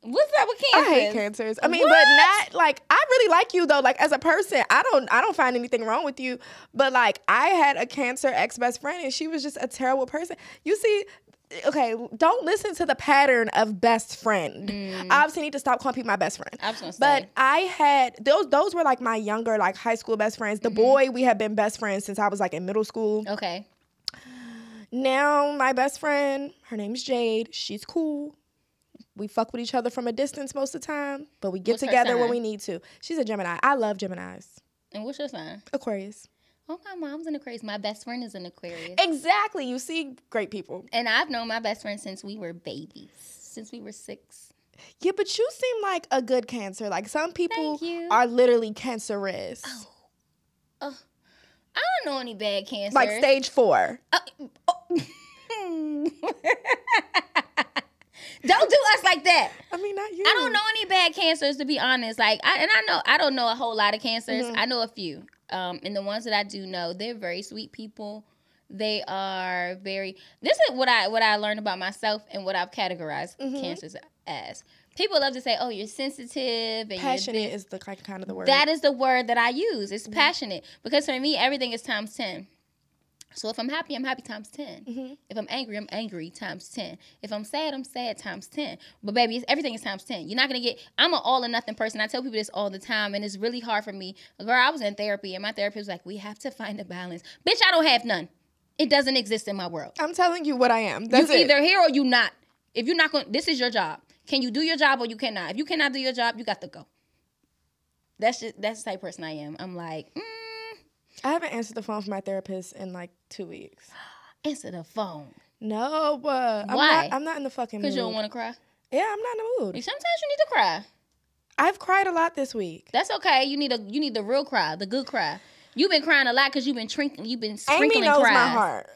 What's up with Cancers? I hate Cancers. I mean, but not like I really like you though. Like as a person, I don't find anything wrong with you. But like I had a Cancer ex-best friend, and she was just a terrible person. You see. Okay, don't listen to the pattern of best friend. I obviously need to stop calling people my best friend. But I had, those were like my younger, like high school best friends. The boy, we had been best friends since I was like in middle school. Okay. Now my best friend, her name's Jade. She's cool. We fuck with each other from a distance most of the time, but we get together when we need to. She's a Gemini. I love Geminis. And what's your sign? Aquarius. Oh, my mom's an Aquarius. My best friend is an Aquarius. Exactly. You see, great people. And I've known my best friend since we were babies, since we were 6. Yeah, but you seem like a good Cancer. Like, some people are literally cancerous. Oh, I don't know any bad Cancers. Like stage 4. Don't do us like that. I mean, not you. I don't know any bad Cancers, to be honest. Like, I don't know a whole lot of Cancers. I know a few. And the ones that I do know, they're very sweet people. They are very. This is what I learned about myself and what I've categorized Cancers as. People love to say, "Oh, you're sensitive." And passionate is the kind of the word. That is the word that I use. It's passionate, because for me, everything is times 10. So if I'm happy, I'm happy times 10. If I'm angry times 10. If I'm sad times 10. But baby, everything is times 10. You're not going to get, I'm an all or nothing person. I tell people this all the time, and it's really hard for me. Girl, I was in therapy, and my therapist was like, we have to find a balance. Bitch, I don't have none. It doesn't exist in my world. I'm telling you what I am. That's it. You either here or you not. If you're not going, this is your job. Can you do your job or you cannot? If you cannot do your job, you got to go. That's the type of person I am. I'm like, I haven't answered the phone for my therapist in like 2 weeks. Answer the phone. No, but why? I'm not in the fucking mood. Because you don't want to cry? Yeah, I'm not in the mood. Sometimes you need to cry. I've cried a lot this week. That's okay. You need the real cry, the good cry. You've been crying a lot because you've been sprinkling cries. Amy knows my heart.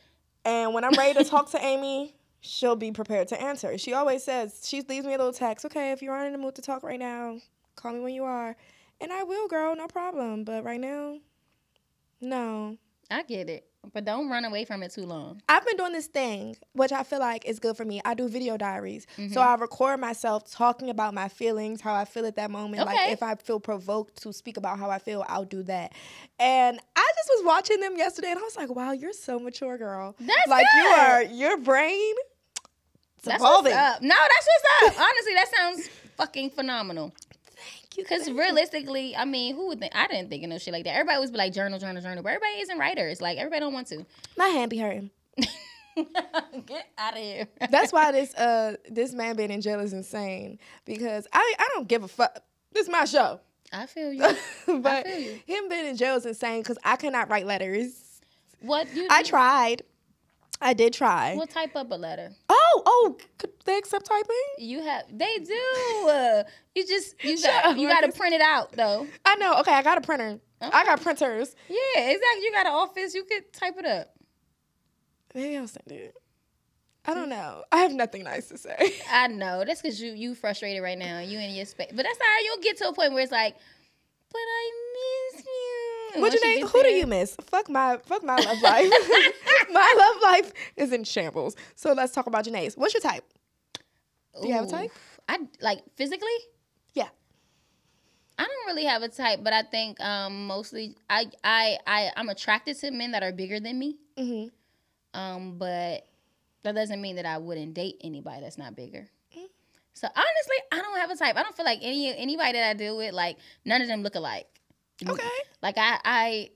And when I'm ready to talk to Amy, she'll be prepared to answer. She always says, she leaves me a little text, okay, if you aren't in the mood to talk right now, call me when you are. And I will, girl, no problem. But right now, no. I get it. But don't run away from it too long. I've been doing this thing, which I feel like is good for me. I do video diaries. Mm-hmm. So I record myself talking about my feelings, how I feel at that moment. Okay. Like if I feel provoked to speak about how I feel, I'll do that. And I just was watching them yesterday and I was like, wow, you're so mature, girl. That's like good. You are, your brain, it's evolving. That's what's up. No, that's what's up. Honestly, that sounds fucking phenomenal. Because realistically, I mean, who would think? I didn't think of no shit like that. Everybody always be like, journal, journal, journal. But everybody isn't writers. Like, everybody don't want to. My hand be hurting. Get out of here. That's why this man being in jail is insane. Because I don't give a fuck. This is my show. I feel you. But I feel you. Him being in jail is insane because I cannot write letters. What? I tried. I did try. Well, type up a letter. Oh, could they accept typing? They do. You got to print it out though. I know. Okay, I got a printer. Okay. I got printers. Yeah, exactly. You got an office. You could type it up. Maybe I'll send it. I don't know. I have nothing nice to say. I know. That's because you frustrated right now. You in your space, but that's all right. You'll get to a point where it's like, but I miss you. Who do you miss? Fuck my love life. My love life is in shambles. So let's talk about Janae's. What's your type? Do you have a type? I like physically? Yeah. I don't really have a type, but I think mostly I'm attracted to men that are bigger than me. Mm-hmm. But that doesn't mean that I wouldn't date anybody that's not bigger. Mm-hmm. So honestly, I don't have a type. I don't feel like anybody that I deal with, like none of them look alike. Okay. Like I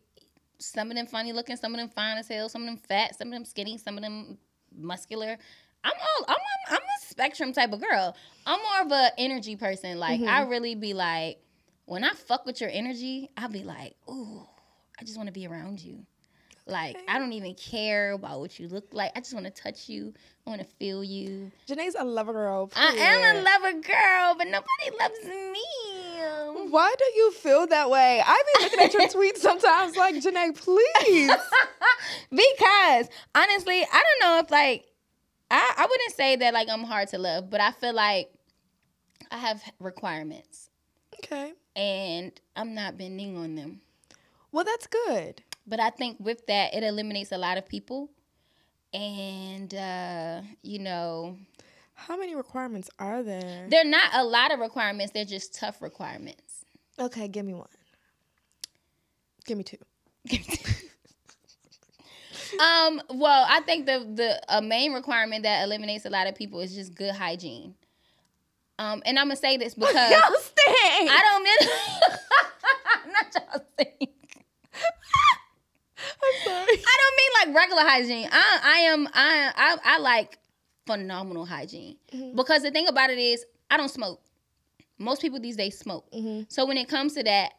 some of them funny looking, some of them fine as hell, some of them fat, some of them skinny, some of them muscular. I'm a spectrum type of girl. I'm more of an energy person. Like I really be like, when I fuck with your energy, I'll be like, ooh, I just want to be around you. Like, I don't even care about what you look like. I just want to touch you. I want to feel you. Janae's a lover girl. Period. I am a lover girl, but nobody loves me. Why do you feel that way? I be looking at your tweets sometimes like, Janae, please. Because, honestly, I don't know if, like, I wouldn't say that, like, I'm hard to love, but I feel like I have requirements. Okay. And I'm not bending on them. Well, that's good. But I think with that, it eliminates a lot of people. And, you know. How many requirements are there? They're not a lot of requirements. They're just tough requirements. Okay, give me one. Give me two. Well, I think the main requirement that eliminates a lot of people is just good hygiene. And I'm going to say this because. Y'all stink! I'm not y'all stink. I'm sorry. I don't mean like regular hygiene. I like phenomenal hygiene. Mm-hmm. Because the thing about it is, I don't smoke. Most people these days smoke. Mm-hmm. So when it comes to that,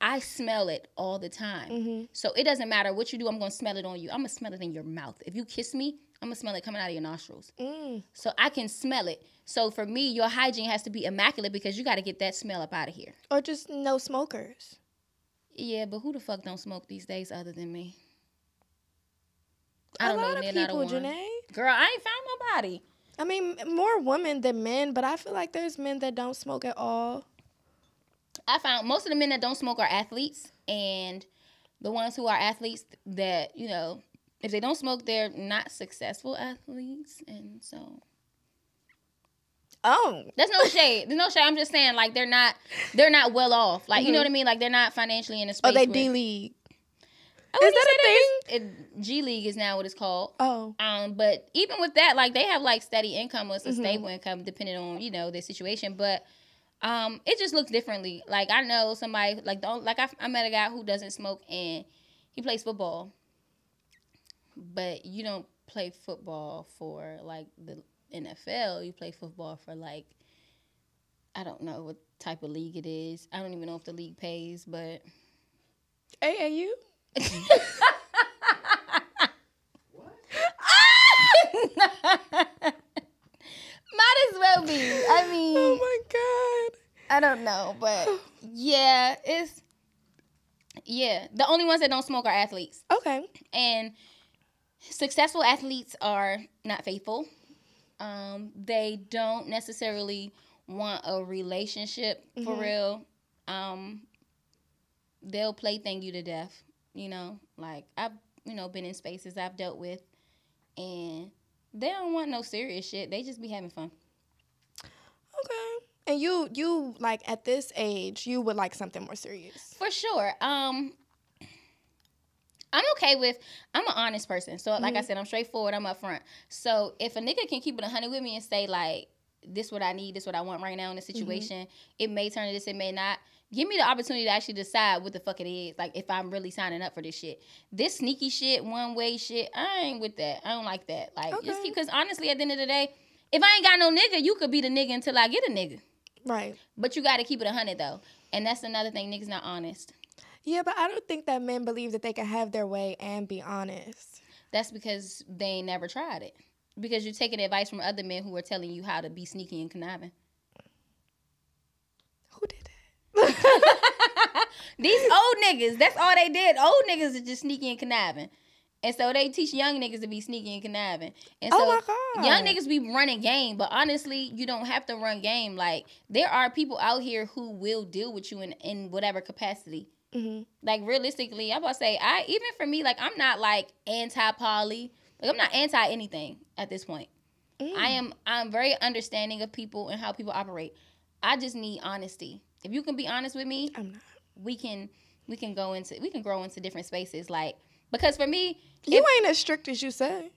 I smell it all the time. Mm-hmm. So it doesn't matter what you do, I'm going to smell it on you. I'm going to smell it in your mouth. If you kiss me, I'm going to smell it coming out of your nostrils. Mm. So I can smell it. So for me, your hygiene has to be immaculate because you got to get that smell up out of here. Or just no smokers. Yeah, but who the fuck don't smoke these days other than me? I don't know. A lot of people, Janae. Girl, I ain't found nobody. I mean, more women than men, but I feel like there's men that don't smoke at all. I found most of the men that don't smoke are athletes, and the ones who are athletes that, you know, if they don't smoke, they're not successful athletes, and so... Oh, there's no shade. There's no shade. I'm just saying, like they're not well off. Like you know what I mean. Like they're not financially in a space. Oh, they D-League. Is that a thing? G League is now what it's called. Oh. But even with that, like they have like steady income or some stable income, depending on their situation. But it just looks differently. Like I know somebody I met a guy who doesn't smoke and he plays football. But you don't play football for like the NFL, you play football for like, I don't know what type of league it is. I don't even know if the league pays, but AAU. What? Might as well be. I mean, oh my god, I don't know, but yeah, the only ones that don't smoke are athletes. Okay, and successful athletes are not faithful. They don't necessarily want a relationship for real. They'll plaything you to death, you know. Like, I've, you know, been in spaces I've dealt with, and they don't want no serious shit. They just be having fun. Okay. And you like, at this age, you would like something more serious. For sure. I'm okay with, I'm an honest person. So, like I said, I'm straightforward. I'm upfront. So, if a nigga can keep it 100 with me and say, like, this what I need, this what I want right now in this situation, it may turn to this, it may not. Give me the opportunity to actually decide what the fuck it is. Like, if I'm really signing up for this shit. This sneaky shit, one-way shit, I ain't with that. I don't like that. Like, just keep, because honestly, at the end of the day, if I ain't got no nigga, you could be the nigga until I get a nigga. Right. But you got to keep it 100, though. And that's another thing. Niggas not honest. Yeah, but I don't think that men believe that they can have their way and be honest. That's because they ain't never tried it. Because you're taking advice from other men who are telling you how to be sneaky and conniving. Who did that? These old niggas. That's all they did. Old niggas are just sneaky and conniving. And so they teach young niggas to be sneaky and conniving. And so young niggas be running game, but honestly, you don't have to run game. Like, there are people out here who will deal with you in whatever capacity. Like, realistically, I'm about to say, even for me, like, I'm not, like, anti-poly. Like, I'm not anti-anything at this point. I'm very understanding of people and how people operate. I just need honesty. If you can be honest with me, I'm not. We can grow into different spaces, like. Because for me... You ain't as strict as you say.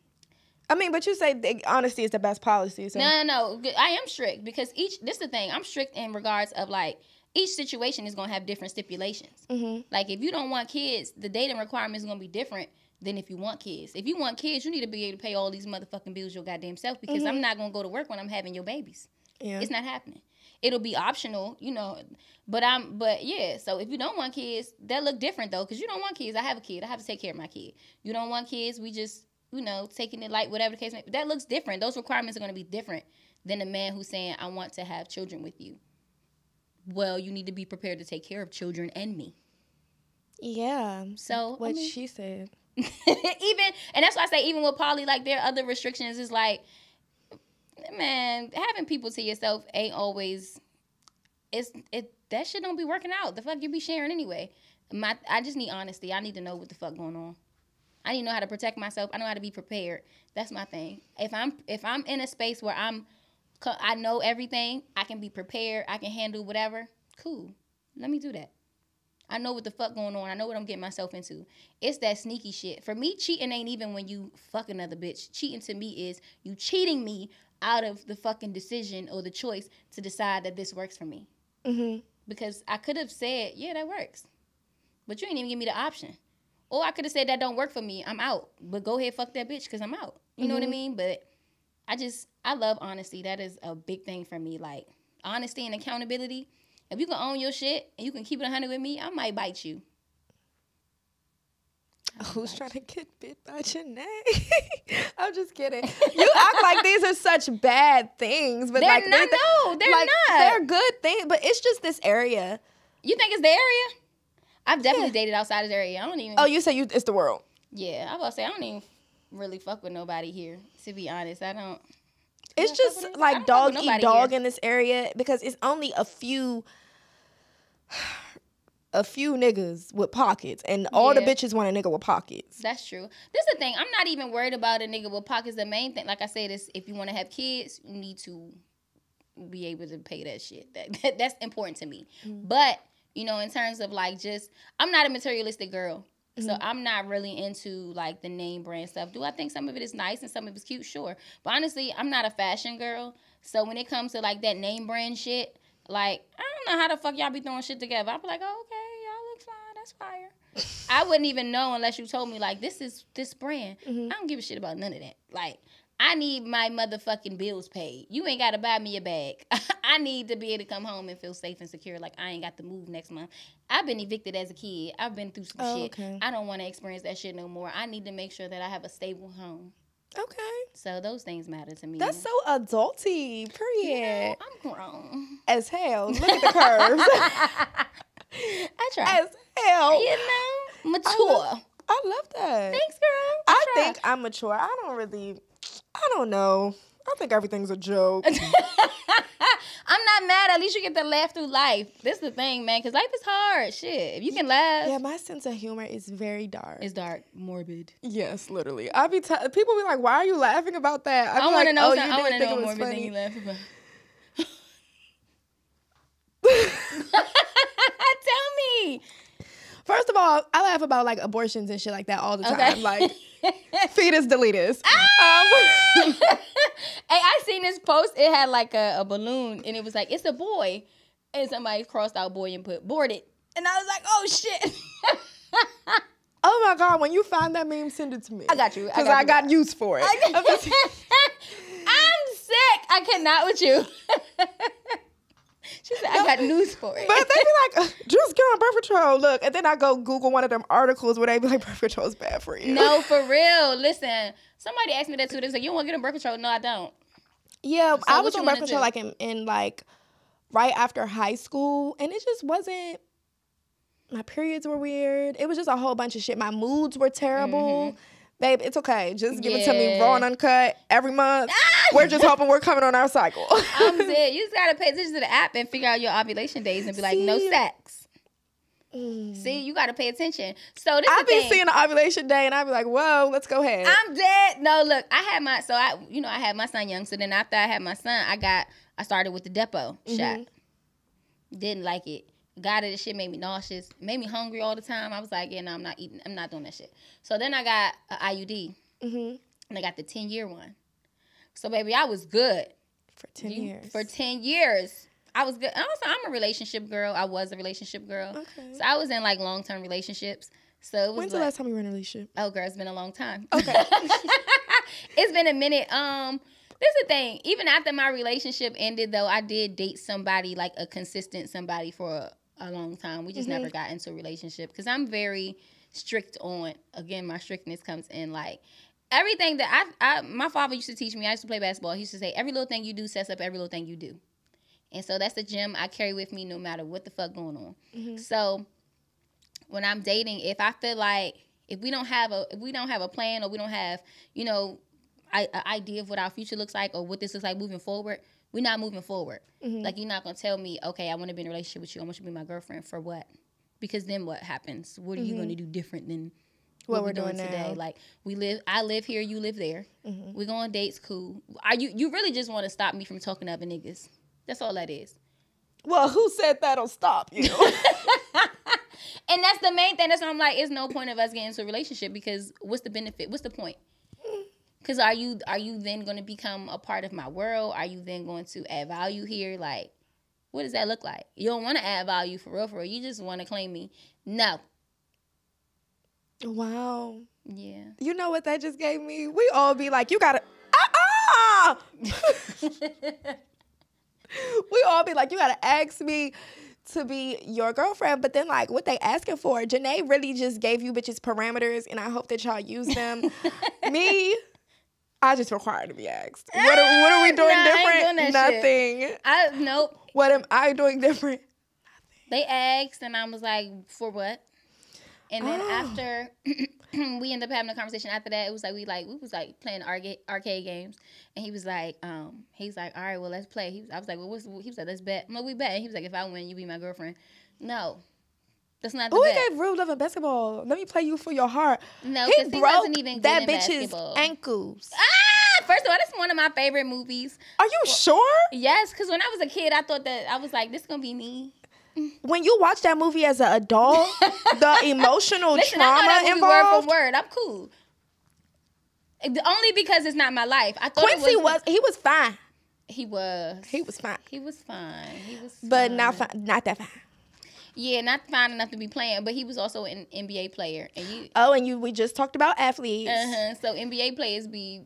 I mean, but you say honesty is the best policy. So. No. I am strict because this is the thing. I'm strict in regards of, like, each situation is going to have different stipulations. Like, if you don't want kids, the dating requirement is going to be different than if you want kids. If you want kids, you need to be able to pay all these motherfucking bills your goddamn self, because I'm not going to go to work when I'm having your babies. Yeah. It's not happening. It'll be optional, you know, but yeah. So if you don't want kids, that look different though, because you don't want kids. I have a kid. I have to take care of my kid. You don't want kids. We just, you know, taking it light, whatever the case may be. That looks different. Those requirements are going to be different than a man who's saying, I want to have children with you. Well, you need to be prepared to take care of children and me. Yeah. So what she said. And that's why I say, even with poly, like, there are other restrictions. It's like, man, having people to yourself ain't always, that shit don't be working out. The fuck you be sharing anyway. I just need honesty. I need to know what the fuck going on. I need to know how to protect myself. I know how to be prepared. That's my thing. If I'm in a space where I know everything, I can be prepared, I can handle whatever, cool. Let me do that. I know what the fuck going on. I know what I'm getting myself into. It's that sneaky shit. For me, cheating ain't even when you fuck another bitch. Cheating to me is you cheating me out of the fucking decision or the choice to decide that this works for me. Because I could have said, yeah, that works. But you ain't even give me the option. Or I could have said, that don't work for me. I'm out. But go ahead, fuck that bitch, because I'm out. You know what I mean? But I love honesty. That is a big thing for me. Like, honesty and accountability. If you can own your shit and you can keep it 100 with me, I might bite you. Who's trying to get bit by Janae? I'm just kidding. You act like these are such bad things, but they're not. They're good things, but it's just this area. You think it's the area? I've definitely dated outside of the area. I don't even. Oh, you say it's the world? Yeah, I was about to say I don't even really fuck with nobody here. To be honest, I don't. It's just like dog eat dog in this area, because it's only a few. A few niggas with pockets, and all the bitches want a nigga with pockets. That's true. This is the thing. I'm not even worried about a nigga with pockets. The main thing, like I said, is if you want to have kids, you need to be able to pay that shit. That's important to me. But, you know, in terms of, like, just, I'm not a materialistic girl. So I'm not really into, like, the name brand stuff. Do I think some of it is nice and some of it's cute? Sure. But honestly, I'm not a fashion girl. So when it comes to, like, that name brand shit, like, I don't know how the fuck y'all be throwing shit together. I'll be like, oh, okay, y'all look fine. That's fire. I wouldn't even know unless you told me, like, this is this brand. I don't give a shit about none of that. Like, I need my motherfucking bills paid. You ain't got to buy me a bag. I need to be able to come home and feel safe and secure. Like, I ain't got to move next month. I've been evicted as a kid. I've been through some shit. Okay. I don't want to experience that shit no more. I need to make sure that I have a stable home. Okay. So those things matter to me. That's so adulty, period. You know, I'm grown. As hell. Look at the curves. I try. As hell. You know, mature. I love that. Thanks, girl. I think I'm mature. I don't really, I don't know. I think everything's a joke. I'm not mad. At least you get to laugh through life. This is the thing, man, because life is hard. Shit, if you can laugh. Yeah, my sense of humor is very dark. It's dark, morbid. Yes, literally. I be people be like, "Why are you laughing about that?" I want to know. I want to know morbid thing you laugh about. Tell me. First of all, I laugh about like abortions and shit like that all the time. Okay. Like fetus deletus. Ah! Hey, I seen this post. It had like a balloon and it was like, it's a boy. And somebody crossed out boy and put aborted. And I was like, oh shit. Oh my God, when you find that meme, send it to me. I got you. Because I got use for it. I'm sick. I cannot with you. She said, I got news for it. But they be like, just get on birth control, look. And then I go Google one of them articles where they be like, birth control is bad for you. No, for real. Listen, somebody asked me that too. They was like, you want to get on birth control? No, I don't. Yeah, so I was on birth control like in like right after high school. And it just wasn't, my periods were weird. It was just a whole bunch of shit. My moods were terrible. Mm-hmm. Babe, it's okay. Just give it to me raw and uncut every month. Ah! We're just hoping we're coming on our cycle. I'm dead. You just got to pay attention to the app and figure out your ovulation days and be like, no sex. Mm. See, you got to pay attention. So this I be seeing the ovulation day and I be like, whoa, let's go ahead. I'm dead. No, look, I had my, so I, you know, I had my son young. So then after I had my son, I started with the Depo shot. Didn't like it. Got it. This shit made me nauseous. Made me hungry all the time. I was like, yeah, no, I'm not eating. I'm not doing that shit. So then I got an IUD. Mm-hmm. And I got the 10-year one. So, baby, I was good. For 10 years. For 10 years. I was good. And also, I'm a relationship girl. I was a relationship girl. Okay. So I was in, like, long-term relationships. So it was when's the last time you were in a relationship? Oh, girl, it's been a long time. Okay. It's been a minute. This is the thing. Even after my relationship ended, though, I did date somebody, like, a consistent somebody for a long time. We just never got into a relationship because I'm very strict on, again, my strictness comes in like everything that I my father used to teach me. I used to play basketball. He used to say, every little thing you do sets up every little thing you do. And so that's the gem I carry with me no matter what the fuck going on. Mm-hmm. So when I'm dating, if I feel like if we don't have a plan or we don't have, you know, an idea of what our future looks like or what this looks like moving forward, we're not moving forward. Mm-hmm. Like, you're not going to tell me, okay, I want to be in a relationship with you. I want you to be my girlfriend. For what? Because then what happens? What are you going to do different than what we're doing today? Now. Like, I live here, you live there. Mm-hmm. We're going on dates, cool. You really just want to stop me from talking to other niggas. That's all that is. Well, who said that'll stop you? And that's the main thing. That's why I'm like, it's no point of us getting into a relationship because what's the benefit? What's the point? Because are you then going to become a part of my world? Are you then going to add value here? Like, what does that look like? You don't want to add value for real, for real. You just want to claim me. No. Wow. Yeah. You know what that just gave me? We all be like, you got to... We all be like, you got to ask me to be your girlfriend, but then like what they asking for. Janae really just gave you bitches parameters, and I hope that y'all use them. Me... I just require to be asked. What are we doing different? Doing nothing. Shit. Nope. What am I doing different? Nothing. They asked, and I was like, for what? And then after we ended up having a conversation after that, it was like we was like playing arcade games, and he was like, all right, well, let's play. I was like, well, he was like, let's bet. No, we bet. And he was like, if I win, you be my girlfriend. No. That's not the bet. He gave real love in basketball. Let me play you for your heart. No, because he wasn't even good that in bitch's ankles. Ah! First of all, that's one of my favorite movies. Are you sure? Yes, because when I was a kid, I thought that I was like, this is going to be me. When you watch that movie as an adult, the emotional trauma involved. Word for word. I'm cool. Only because it's not my life. I thought Quincy he was fine. He was fine. But not that fine. Yeah, not fine enough to be playing, but he was also an NBA player. And we just talked about athletes. So NBA players be.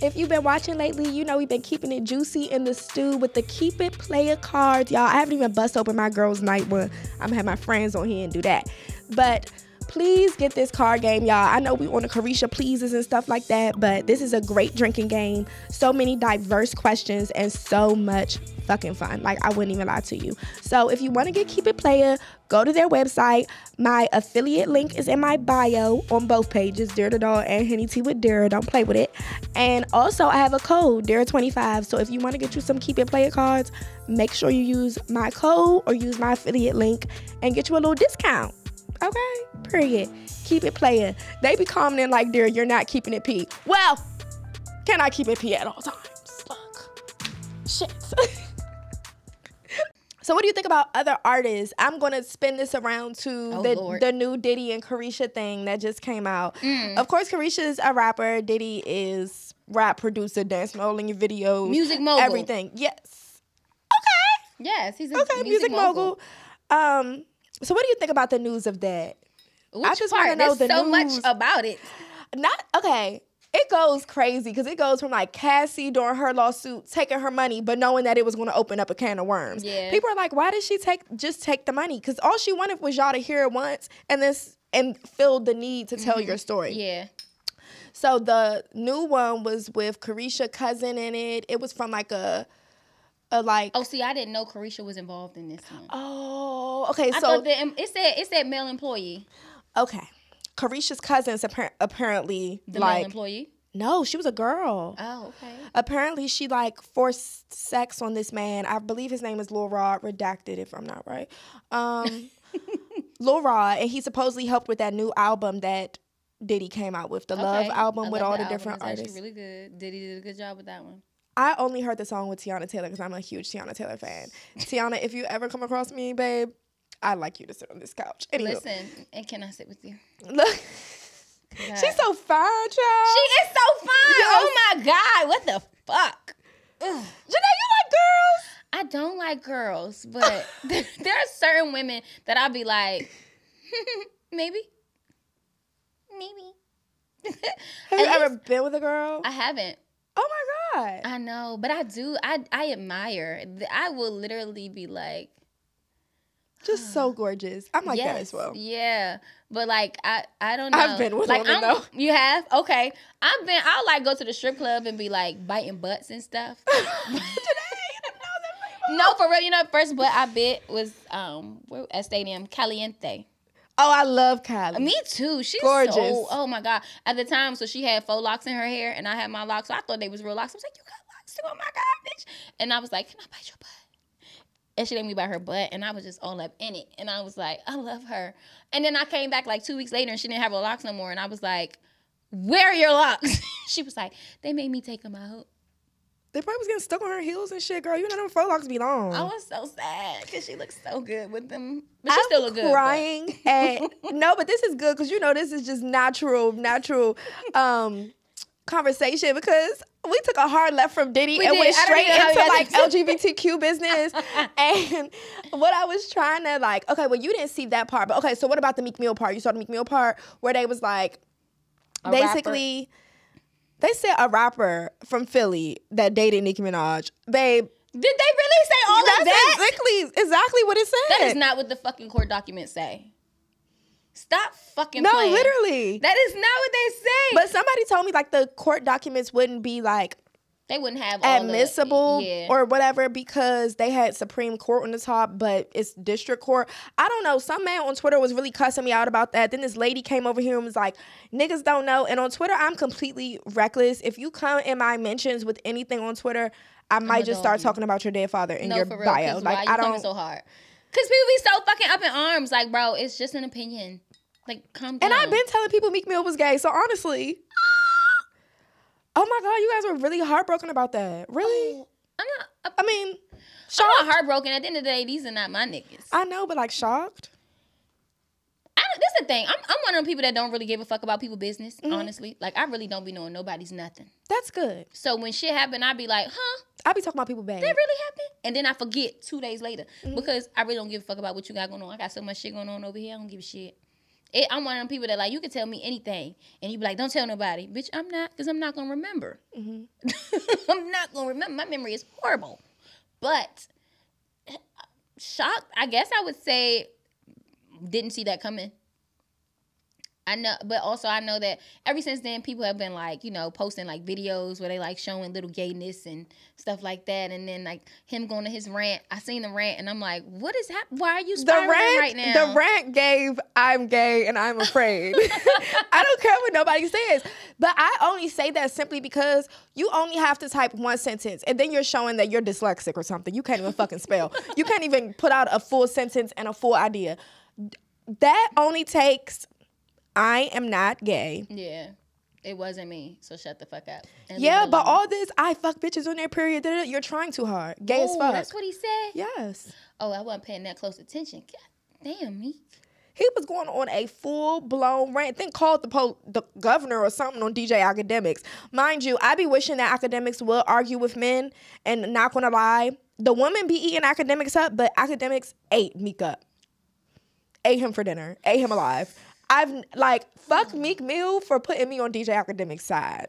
If you've been watching lately, you know we've been keeping it juicy in the stew with the Keep It Player cards. Y'all, I haven't even bust open my girls' night one. I'm going to have my friends on here and do that. But please get this card game, y'all. I know we on the Caresha pleases and stuff like that, but this is a great drinking game. So many diverse questions and so much fucking fun. Like, I wouldn't even lie to you. So if you want to get Keep It Player, go to their website. My affiliate link is in my bio on both pages, Dara the Doll and Henny Tea with Dara. Don't play with it. And also, I have a code, Dara25. So if you want to get you some Keep It Player cards, make sure you use my code or use my affiliate link and get you a little discount. Okay, period. Keep It Player. They be calling in like, Dara, you're not keeping it P. Well, can I keep it P at all times? Look, shit. So what do you think about other artists? I'm going to spin this around to the new Diddy and Caresha thing that just came out. Of course, Caresha's a rapper. Diddy is rap producer, dance mogul in your videos. Music mogul. Everything. Yes. Okay. Yes, he's a music mogul. So what do you think about the news of that? I just want to know the news. There's so much about it. It goes crazy because it goes from like Cassie during her lawsuit taking her money, but knowing that it was going to open up a can of worms. Yeah. People are like, why did she take the money? Because all she wanted was y'all to hear it once and feel the need to tell your story. Yeah. So the new one was with Caresha cousin in it. It was from like oh, see, I didn't know Caresha was involved in this one. Oh, okay. I thought that it said male employee. Okay. Caresha's cousin's apparently the male employee? No, she was a girl. Oh, okay. Apparently she like forced sex on this man. I believe his name is Lil Rod, redacted if I'm not right. Lil Rod, and he supposedly helped with that new album that Diddy came out with, the Love album with all the different artists. Really good. Diddy did a good job with that one. I only heard the song with Tiana Taylor because I'm a huge Tiana Taylor fan. Tiana, if you ever come across me, babe, I'd like you to sit on this couch. Anyway. Listen, and can I sit with you? Look, she's so fine, child. She is so fine. Oh my God, what the fuck? Ugh. Janae, you like girls? I don't like girls, but there are certain women that I'll be like, maybe. Have you ever been with a girl? I haven't. Oh my God. I know, but I do. I admire. I will literally be like, just so gorgeous. I'm like that as well. Yeah. But like I don't know. I've been with like, women though. You have? Okay. I'll like go to the strip club and be like biting butts and stuff. No, for real. You know, first butt I bit was at Stadium Caliente. Oh, I love Kylie. Me too. She's gorgeous. So, oh my God. At the time, so she had faux locks in her hair and I had my locks. So I thought they was real locks. I was like, you got locks too? Oh my God, bitch. And I was like, can I bite your butt? And she let me bite her butt, and I was just all up in it. And I was like, I love her. And then I came back like 2 weeks later, and she didn't have her locks no more. And I was like, where are your locks? She was like, they made me take them out. They probably was getting stuck on her heels and shit, girl. You know them faux locks be long. I was so sad because she looked so good with them. But she still look good. I'm crying. No, but this is good because, you know, this is just natural conversation because we took a hard left from Diddy and went straight into like LGBTQ business. And what I was trying to like, okay, well, you didn't see that part, but okay, so what about the Meek Mill part? You saw the Meek Mill part where they was like, basically, they said a rapper from Philly that dated Nicki Minaj. Babe. Did they really say all of that? Exactly what it said. That is not what the fucking court documents say. Stop fucking playing. No, literally. That is not what they say. But somebody told me like the court documents wouldn't be like they wouldn't have admissible or whatever because they had Supreme Court on the top, but it's district court. I don't know. Some man on Twitter was really cussing me out about that. Then this lady came over here and was like, niggas don't know. And on Twitter, I'm completely reckless. If you come in my mentions with anything on Twitter, I might just start talking about your dead father in your for real, bio. Like, I don't. So hard. Because people be so fucking up in arms. Like, bro, it's just an opinion. Like, calm down. And I've been telling people Meek Mill was gay, so honestly. Oh my God, you guys were really heartbroken about that. Really? I'm not. I mean, shocked. I'm not heartbroken. At the end of the day, these are not my niggas. I know, but like, shocked? This is the thing. I'm one of them people that don't really give a fuck about people's business, honestly. Like, I really don't be knowing nobody's nothing. That's good. So when shit happen, I be like, huh? I be talking about people bad. That really happened? And then I forget 2 days later because I really don't give a fuck about what you got going on. I got so much shit going on over here. I don't give a shit. I'm one of them people that like, you can tell me anything. And you be like, don't tell nobody. Bitch, I'm not, because I'm not going to remember. I'm not going to remember. My memory is horrible. But shocked, I guess I would say didn't see that coming. I know, but also I know that ever since then, people have been like, you know, posting like videos where they like showing little gayness and stuff like that. And then like him going to his rant, I seen the rant and I'm like, what is that? Why are you spiraling right now? The rant gave, I'm gay and I'm afraid. I don't care what nobody says. But I only say that simply because you only have to type one sentence and then you're showing that you're dyslexic or something. You can't even fucking spell. You can't even put out a full sentence and a full idea. That only takes... I am not gay. Yeah. It wasn't me. So shut the fuck up. Yeah, but all this, I fuck bitches on their period. Da, da, da, you're trying too hard. Gay as fuck. That's what he said? Yes. Oh, I wasn't paying that close attention. God damn me. He was going on a full-blown rant. Then called the governor or something on DJ Academics. Mind you, I be wishing that Academics will argue with men and not gonna lie. The women be eating Academics up, but Academics ate Meek up. Ate him for dinner. Ate him alive. I've like fuck Meek Mill for putting me on DJ Academics' side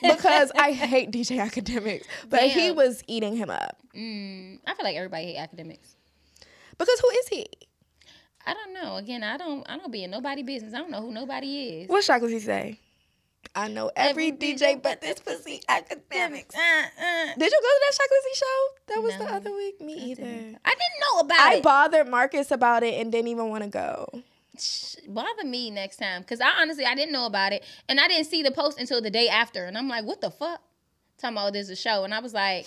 because I hate DJ Academics, but damn, he was eating him up. I feel like everybody hate Academics because who is he? I don't know. Again, I don't be in nobody's business. I don't know who nobody is. What Shacklezy say? I know every DJ but this pussy Academics. Did you go to that Shacklezy show? That was the other week. Me either. I didn't know about it. I bothered Marcus about it and didn't even want to go. Bother me next time, because I honestly didn't know about it and I didn't see the post until the day after and I'm like, what the fuck? Talking about there's a show and I was like,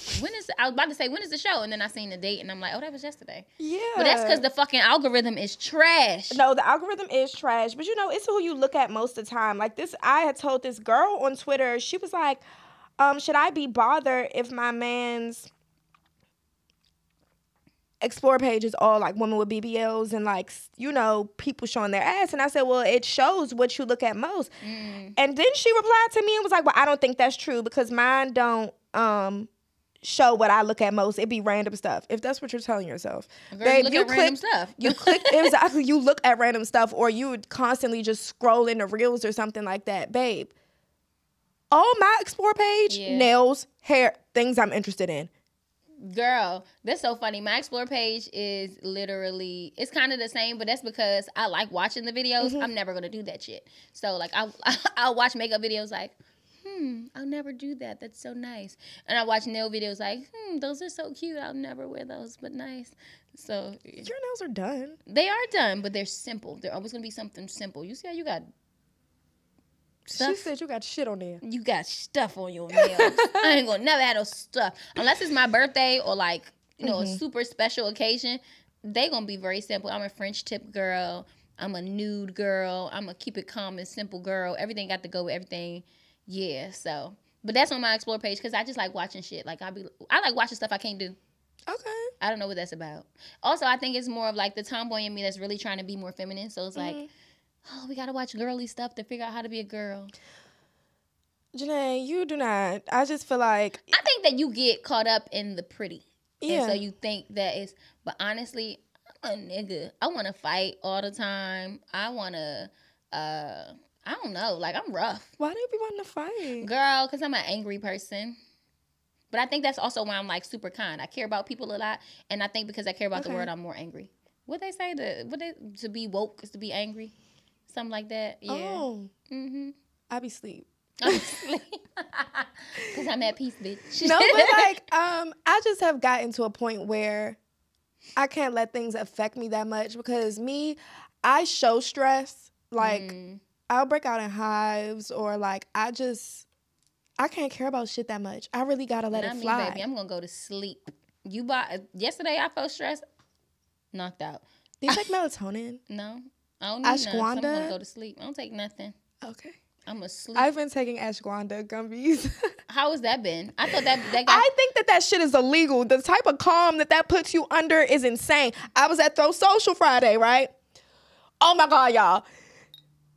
I was about to say when is the show, and then I seen the date and I'm like, oh, that was yesterday. Yeah, but that's because the fucking algorithm is trash. No, the algorithm is trash, but you know, it's who you look at most of the time. Like this, I had told this girl on Twitter, she was like, should I be bothered if my man's Explore page is all like women with BBLs and like, you know, people showing their ass? And I said, well, it shows what you look at most. And then she replied to me and was like, well, I don't think that's true because mine don't show what I look at most. It'd be random stuff. If that's what you're telling yourself, girl, babe, you click random stuff. You click exactly. You look at random stuff, or you would constantly just scroll in the reels or something like that, babe. Oh, my Explore page, nails, hair, things I'm interested in. Girl, that's so funny. My Explore page is literally, it's kind of the same, but that's because I like watching the videos. I'm never going to do that shit. So, like, I'll watch makeup videos like, I'll never do that. That's so nice. And I watch nail videos like, those are so cute. I'll never wear those, but nice. So your nails are done. They are done, but they're simple. They're always going to be something simple. You see how you got stuff? She said you got shit on there. You got stuff on your nails. I ain't gonna never have no stuff. Unless it's my birthday or like, you know, a super special occasion, they gonna be very simple. I'm a French tip girl. I'm a nude girl. I'm a keep it calm and simple girl. Everything got to go with everything. Yeah, so. But that's on my Explore page because I just like watching shit. Like I like watching stuff I can't do. Okay. I don't know what that's about. Also, I think it's more of like the tomboy in me that's really trying to be more feminine. So it's like, oh, we gotta watch girly stuff to figure out how to be a girl. Janae, you do not. I just feel like I think that you get caught up in the pretty. Yeah. And so you think that it's, but honestly, I'm a nigga. I wanna fight all the time. I wanna I don't know, like I'm rough. Why do you be wanting to fight? Girl, because I'm an angry person. But I think that's also why I'm like super kind. I care about people a lot, and I think because I care about the world, I'm more angry. What they say to be woke is to be angry. Something like that. Yeah. Oh. I be sleep. I'm asleep. Because I'm at peace, bitch. No, but like, I just have gotten to a point where I can't let things affect me that much because I show stress. Like, I'll break out in hives, or like, I can't care about shit that much. I really got to let it fly. Baby, I'm going to go to sleep. Yesterday I felt stressed. Knocked out. Do you take melatonin? No. I don't need ashwagandha. So I'm gonna go to sleep. I don't take nothing. Okay. I'm asleep. I've been taking ashwagandha gummies. How has that been? I thought I think that shit is illegal. The type of calm that puts you under is insane. I was at Throw Social Friday, right? Oh my God, y'all.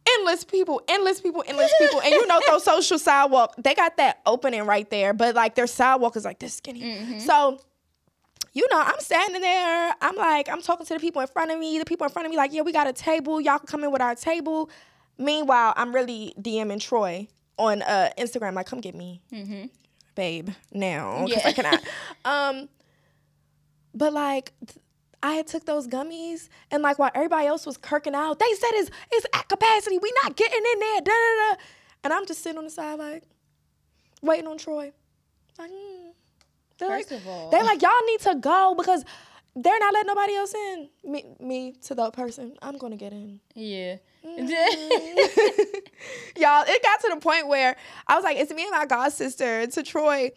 Endless people. And you know, Throw Social sidewalk, they got that opening right there, but like their sidewalk is like this skinny. So, you know, I'm standing there. I'm like, I'm talking to the people in front of me. The people in front of me like, yeah, we got a table. Y'all can come in with our table. Meanwhile, I'm really DMing Troy on Instagram. Like, come get me, babe, now. Because I cannot. But like, I had took those gummies, and like while everybody else was kirking out, they said it's at capacity, we not getting in there, da da da. And I'm just sitting on the side like, waiting on Troy. Like, First of all, they like, y'all need to go because they're not letting nobody else in. Me to that person, I'm gonna get in. Yeah. Mm-hmm. Y'all, it got to the point where I was like, it's me and my god sister to Troy.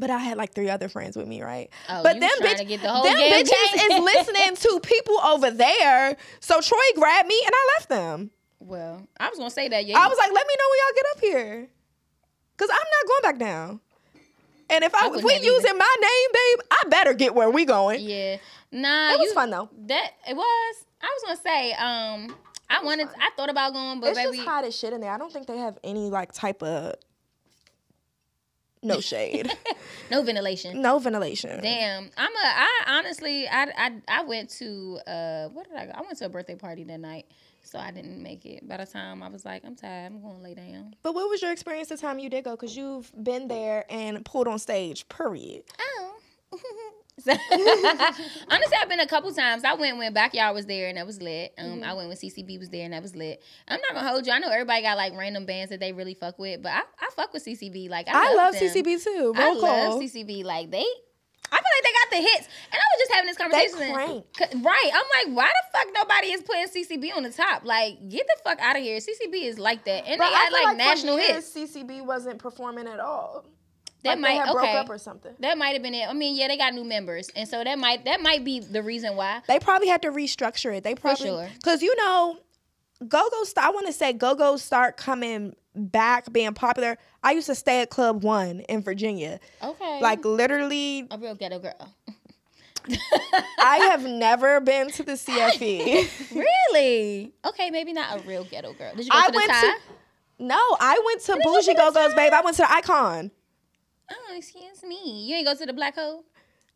But I had like 3 other friends with me, right? Oh, but them bitches is listening to people over there. So Troy grabbed me and I left them. Well, I was gonna say that. Yeah, I was like, let me know when y'all get up here, cause I'm not going back down. And if we using my name, babe, I better get where we going. Yeah, nah, it was fun though. That it was. I was gonna say, I thought about going, but it's just hot as shit in there. I don't think they have any like type of. No shade. No ventilation. No ventilation. Damn. I honestly went to what did I go? I went to a birthday party that night, so I didn't make it. By the time I was like, I'm tired, I'm gonna lay down. But what was your experience the time you did go? Cause you've been there and pulled on stage, period. Oh. Honestly, I've been a couple times. I went when Backyard was there and that was lit. I went when CCB was there and that was lit. I'm not gonna hold you. I know everybody got like random bands that they really fuck with, but I fuck with CCB. Like I love CCB too. I love CCB. Like I feel like they got the hits. And I was just having this conversation. Right. I'm like, why the fuck nobody is putting CCB on the top? Like, get the fuck out of here. CCB is like that. And but they got like national hits. CCB wasn't performing at all. That might have broke up or something. That might have been it. I mean, yeah, they got new members, and so that might be the reason why they probably had to restructure it. They probably, for sure, because you know, I want to say go-go start coming back, being popular. I used to stay at Club One in Virginia. Okay, like literally a real ghetto girl. I have never been to the CFE. Really? Okay, maybe not a real ghetto girl. Did you go to the Thai? No, I went to Bougie Go-Go's, babe. I went to the Icon. Oh, excuse me. You ain't go to the Black Hole?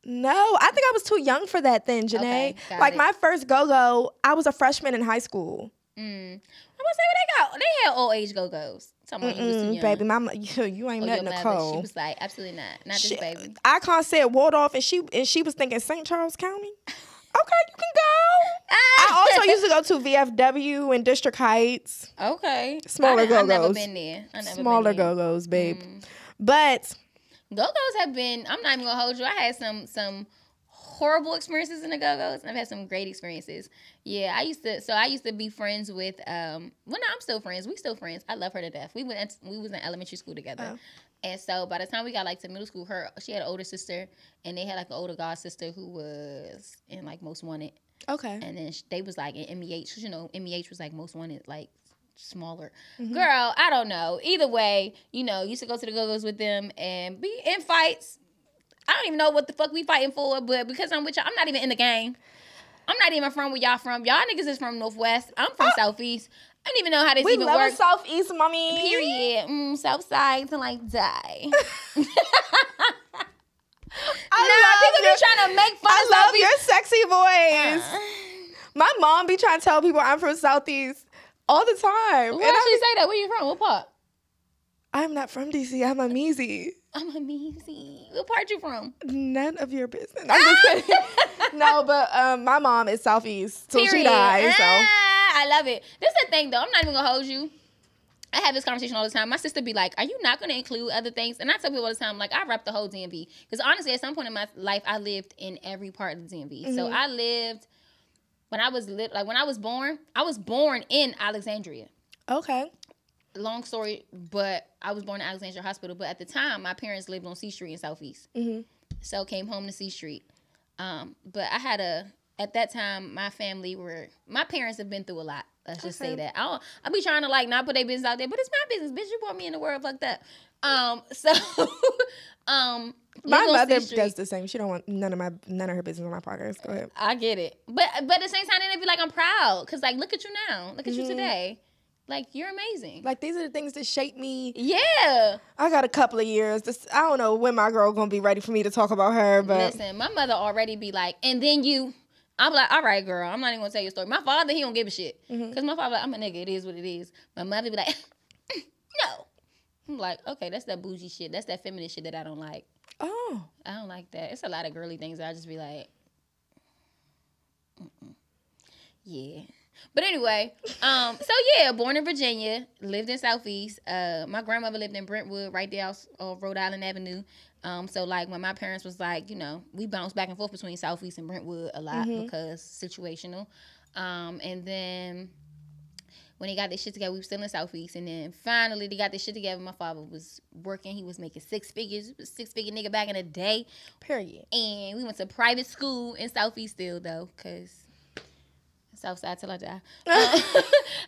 No, I think I was too young for that then, Janae. Okay, like my first go-go, I was a freshman in high school. Mm. I'm gonna say they had old age go-go's. Baby, mama, you ain't nothing, Nicole. She was like, absolutely not. Not this baby. Icon said Waldorf, and she was thinking St. Charles County. Okay, you can go. I also used to go to VFW and District Heights. Okay. Smaller go-go's. I've never been there. Smaller go-go's, babe. Mm. But go-go's have been, I'm not even gonna hold you, I had some horrible experiences in the go-go's, and I've had some great experiences. Yeah, I used to be friends with, well, no, I'm still friends. We still friends. I love her to death. We was in elementary school together. Oh. And so by the time we got like to middle school, she had an older sister, and they had like an older god sister who was in like Most Wanted. Okay. And then they was like in MEH, you know, MEH was like Most Wanted, like smaller. Mm-hmm. Girl, I don't know. Either way, you know, used to go to the go-go's with them and be in fights. I don't even know what the fuck we fighting for, but because I'm with y'all, I'm not even in the game. I'm not even from where y'all from. Y'all niggas is from Northwest. I'm from Southeast. I don't even know how this even works. We love Southeast, mommy. Period. Southside to like die. People be trying to make fun of Southeast. I love your sexy voice. My mom be trying to tell people I'm from Southeast all the time. Why did she say that? Where you from? What part? I'm not from DC. I'm a Meezy. What part you from? None of your business. I'm just kidding. No, but my mom is Southeast till she dies. So. I love it. This is the thing, though. I'm not even going to hold you. I have this conversation all the time. My sister be like, are you not going to include other things? And I tell people all the time, like, I rep the whole DMV. Because honestly, at some point in my life, I lived in every part of the DMV. Mm-hmm. So I lived... when I was born, in Alexandria. Okay. Long story, but I was born in Alexandria Hospital. But at the time, my parents lived on C Street in Southeast. Mm-hmm. So came home to C Street. But I had at that time, my parents have been through a lot. Let's just say that. I'll be trying to like not put their business out there, but it's my business, bitch. You brought me in the world fucked up. My mother does the same. She don't want none of her business on my podcast. Go ahead. I get it, but at the same time, they'd be like, I'm proud, cause like look at you now, look at you today, like you're amazing. Like these are the things that shape me. Yeah, I got a couple of years. I don't know when my girl gonna be ready for me to talk about her. But listen, my mother already be like, and then you. I'm like, all right, girl, I'm not even gonna tell you a story. My father, he don't give a shit, cause my father, like, I'm a nigga. It is what it is. My mother be like, no. I'm like, okay, that's that bougie shit. That's that feminine shit that I don't like. Oh. I don't like that. It's a lot of girly things that I just be like, Yeah. But anyway, so yeah, born in Virginia, lived in Southeast. My grandmother lived in Brentwood, right there on Rhode Island Avenue. So like when my parents was like, you know, we bounced back and forth between Southeast and Brentwood a lot because situational. And then when they got their shit together, we were still in Southeast. And then finally they got their shit together. My father was working. He was making six figures, six-figure nigga back in the day. Period. And we went to private school in Southeast still though, because... Southside till I die.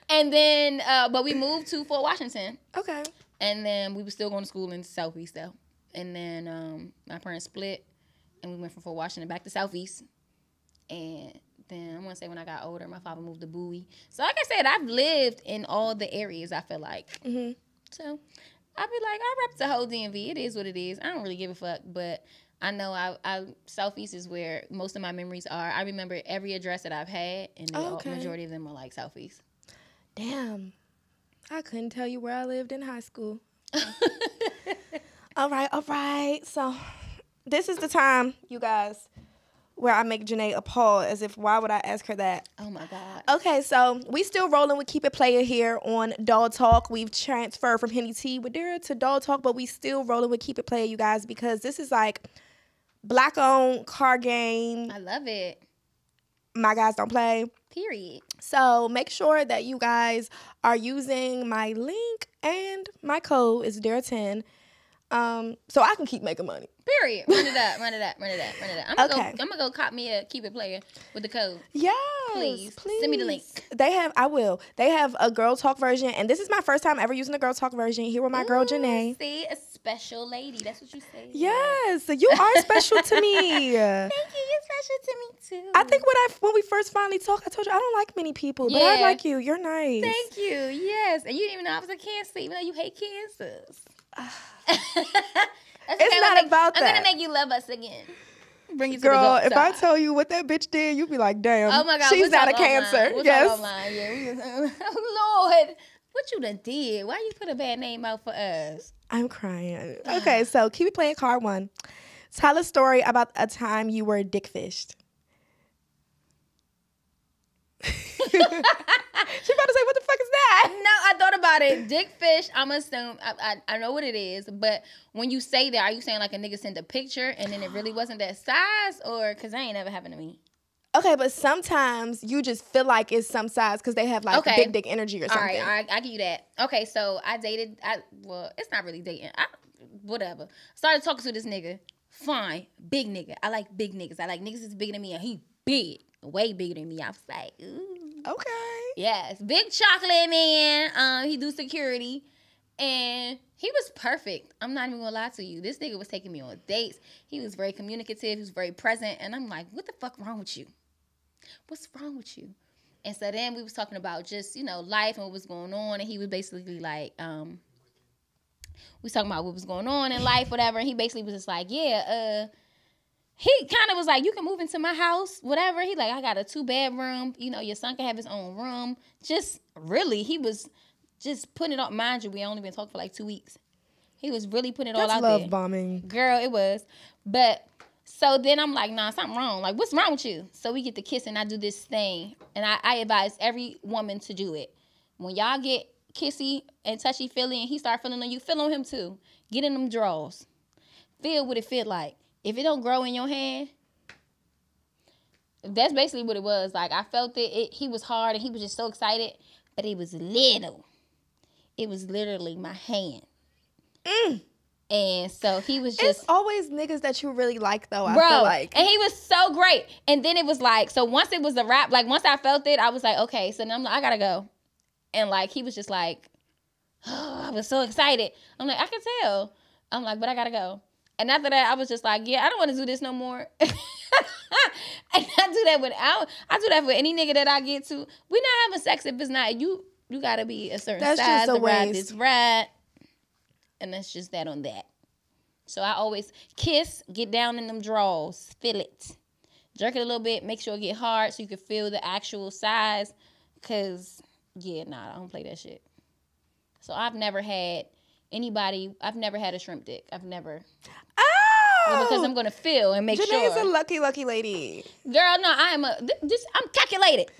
And then, but we moved to Fort Washington. Okay. And then we were still going to school in Southeast though. And then my parents split and we went from Fort Washington back to Southeast. And then I want to say when I got older, my father moved to Bowie. So like I said, I've lived in all the areas I feel like. So I'd be like, I rep the whole DMV. It is what it is. I don't really give a fuck, but I know Southeast is where most of my memories are. I remember every address that I've had, and the majority of them are like Southeast. Damn. I couldn't tell you where I lived in high school. All right. So this is the time, you guys, where I make Janae appalled as if, why would I ask her that? Oh, my God. Okay, so we still rolling with Keep It Player here on Doll Talk. We've transferred from Henny T. Wadira to Doll Talk, but we still rolling with Keep It Player, you guys, because this is like Black-owned card game. I love it. My guys don't play. Period. So make sure that you guys are using my link, and my code is DARE10. So I can keep making money. Period. Run it up. I'm gonna go cop me a Keep It Player with the code. Yeah. Please. Send me the link. They have a Girl Talk version, and this is my first time ever using the Girl Talk version here with my girl Janae. See, a special lady. That's what you say. Yes, you are special to me. Thank you. You're special to me too. I think when we first finally talked, I told you I don't like many people, but I like you. You're nice. Thank you. Yes, and you didn't even know I was a Cancer, even though you hate Cancers. I'm gonna make you love us again. Bring you to girl, the if I tell you what that bitch did, you'd be like, damn. Oh my God, she's not a Cancer. Lord, what you done did? Why you put a bad name out for us? I'm crying. Okay, so keep it playing. Card one. Tell a story about a time you were dickfished. She about to say, what the fuck is that? No, I thought about it. Dickfish, I'm assuming, I know what it is, but when you say that, are you saying like a nigga sent a picture and then it really wasn't that size? Or, because that ain't never happened to me. Okay, but sometimes you just feel like it's some size because they have like big dick energy or something. All right, I give you that. Okay, so I dated, well, it's not really dating. Whatever. Started talking to this nigga. Fine, big nigga. I like big niggas. I like niggas that's bigger than me, and he big. Way bigger than me. I was like, ooh. Okay. Yes. Big chocolate man. He do security. And he was perfect. I'm not even gonna lie to you. This nigga was taking me on dates. He was very communicative. He was very present. And I'm like, what the fuck wrong with you? What's wrong with you? And so then we was talking about just, you know, life and what was going on. And he was basically like, we was talking about what was going on in life, whatever. And he basically was just like, yeah, he kind of was like, you can move into my house, whatever. He like, I got a 2-bedroom. You know, your son can have his own room. Just really, he was just putting it up. Mind you, we only been talking for like 2 weeks. He was really putting it all out there. That's love bombing. Girl, it was. But so then I'm like, nah, something wrong. Like, what's wrong with you? So we get to kiss and I do this thing. And I advise every woman to do it. When y'all get kissy and touchy-feely and he start feeling on you, feel on him too. Get in them drawers. Feel what it feel like. If it don't grow in your hand, that's basically what it was. Like, I felt it. He was hard, and he was just so excited. But it was little. It was literally my hand. And so he was just... It's always niggas that you really like, though, bro, I feel like. And he was so great. And then it was like... So once it was a wrap, like, once I felt it, I was like, okay, so now I'm like, I gotta go. And, like, he was just like... Oh, I was so excited. I'm like, I can tell. I'm like, but I gotta go. And after that, I was just like, yeah, I don't want to do this no more. And I do that with any nigga that I get to. We not having sex if it's not you. You gotta be a certain size to ride this ride, and that's just that on that. So I always kiss, get down in them drawers, feel it, jerk it a little bit, make sure it get hard so you can feel the actual size. Cause yeah, nah, I don't play that shit. So I've never had a shrimp dick. I've never. because I'm gonna feel and make sure. Janae's a lucky, lucky lady. Girl, no, I am a. This I'm calculated.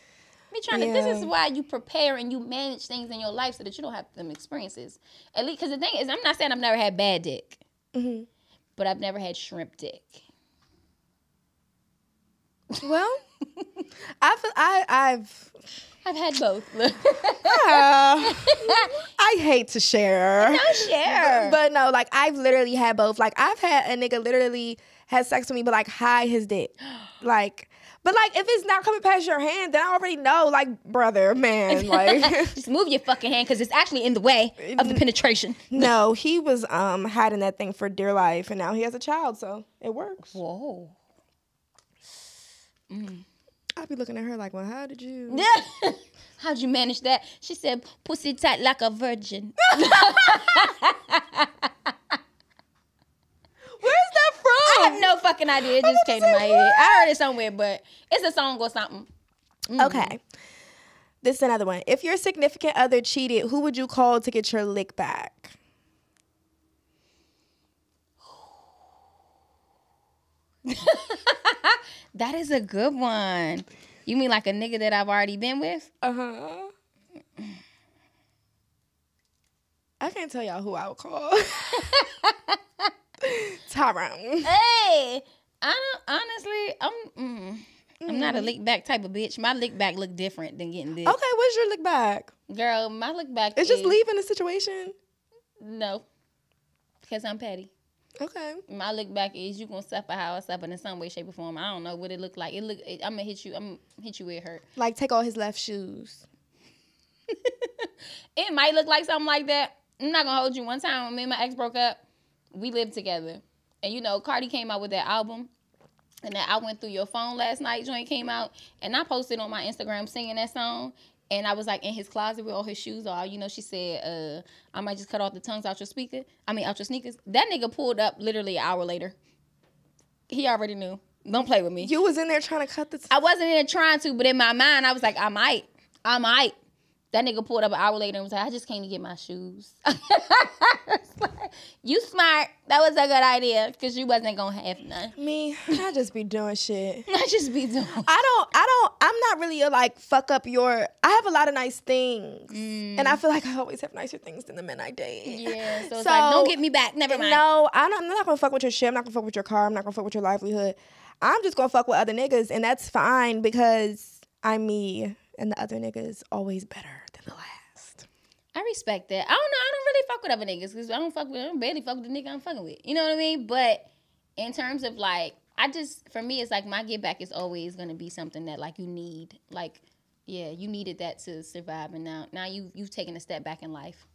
Me trying to. This is why you prepare and you manage things in your life so that you don't have them experiences. At least, because the thing is, I'm not saying I've never had bad dick, but I've never had shrimp dick. Well, I've had both. I hate to share. No, share. But no, like, I've literally had both. Like, I've had a nigga literally had sex with me, but, like, hide his dick. Like, but, like, if it's not coming past your hand, then I already know, like, brother, man. Like, just move your fucking hand because it's actually in the way of the penetration. No, he was hiding that thing for dear life, and now he has a child, so it works. Whoa. Mm. I'd be looking at her like, well, how did you? How'd you manage that? She said, pussy tight like a virgin. Where's that from? I have no fucking idea. It just came to my head. I heard it somewhere, but it's a song or something. Okay. This is another one. If your significant other cheated, who would you call to get your lick back? That is a good one. You mean like a nigga that I've already been with? I can't tell y'all who I would call. Tyrone. Hey, I'm not a lick back type of bitch. My lick back look different than getting dick. Okay, what's your lick back? Girl, my lick back is just leaving the situation? No, because I'm petty. Okay. My look back is you gonna suffer how I suffer in some way, shape, or form. I don't know what it looked like. I'm gonna hit you. I'm gonna hit you where it hurt. Like take all his left shoes. It might look like something like that. I'm not gonna hold you. One time when me and my ex broke up, we lived together, and you know Cardi came out with that album, and that I Went Through Your Phone Last Night joint came out, and I posted on my Instagram singing that song. And I was like in his closet with all his shoes off. You know, she said, I might just cut off the tongues out your speaker. I mean, out your sneakers. That nigga pulled up literally an hour later. He already knew. Don't play with me. You was in there trying to cut the... I wasn't in there trying to, but in my mind, I was like, I might. That nigga pulled up an hour later and was like, I just came to get my shoes. You smart. That was a good idea because you wasn't going to have none. Me, I just be doing shit. I'm not really a, like, fuck up your, I have a lot of nice things. And I feel like I always have nicer things than the men I date. Yeah, so it's like, don't get me back. Never mind. No, I'm not going to fuck with your shit. I'm not going to fuck with your car. I'm not going to fuck with your livelihood. I'm just going to fuck with other niggas, and that's fine because I'm me. And the other nigga is always better than the last. I respect that. I don't know. I don't really fuck with other niggas because I don't barely fuck with the nigga I'm fucking with. You know what I mean? But in terms of like, for me, it's like my get back is always going to be something that like you need. Like, yeah, you needed that to survive. And now you've taken a step back in life.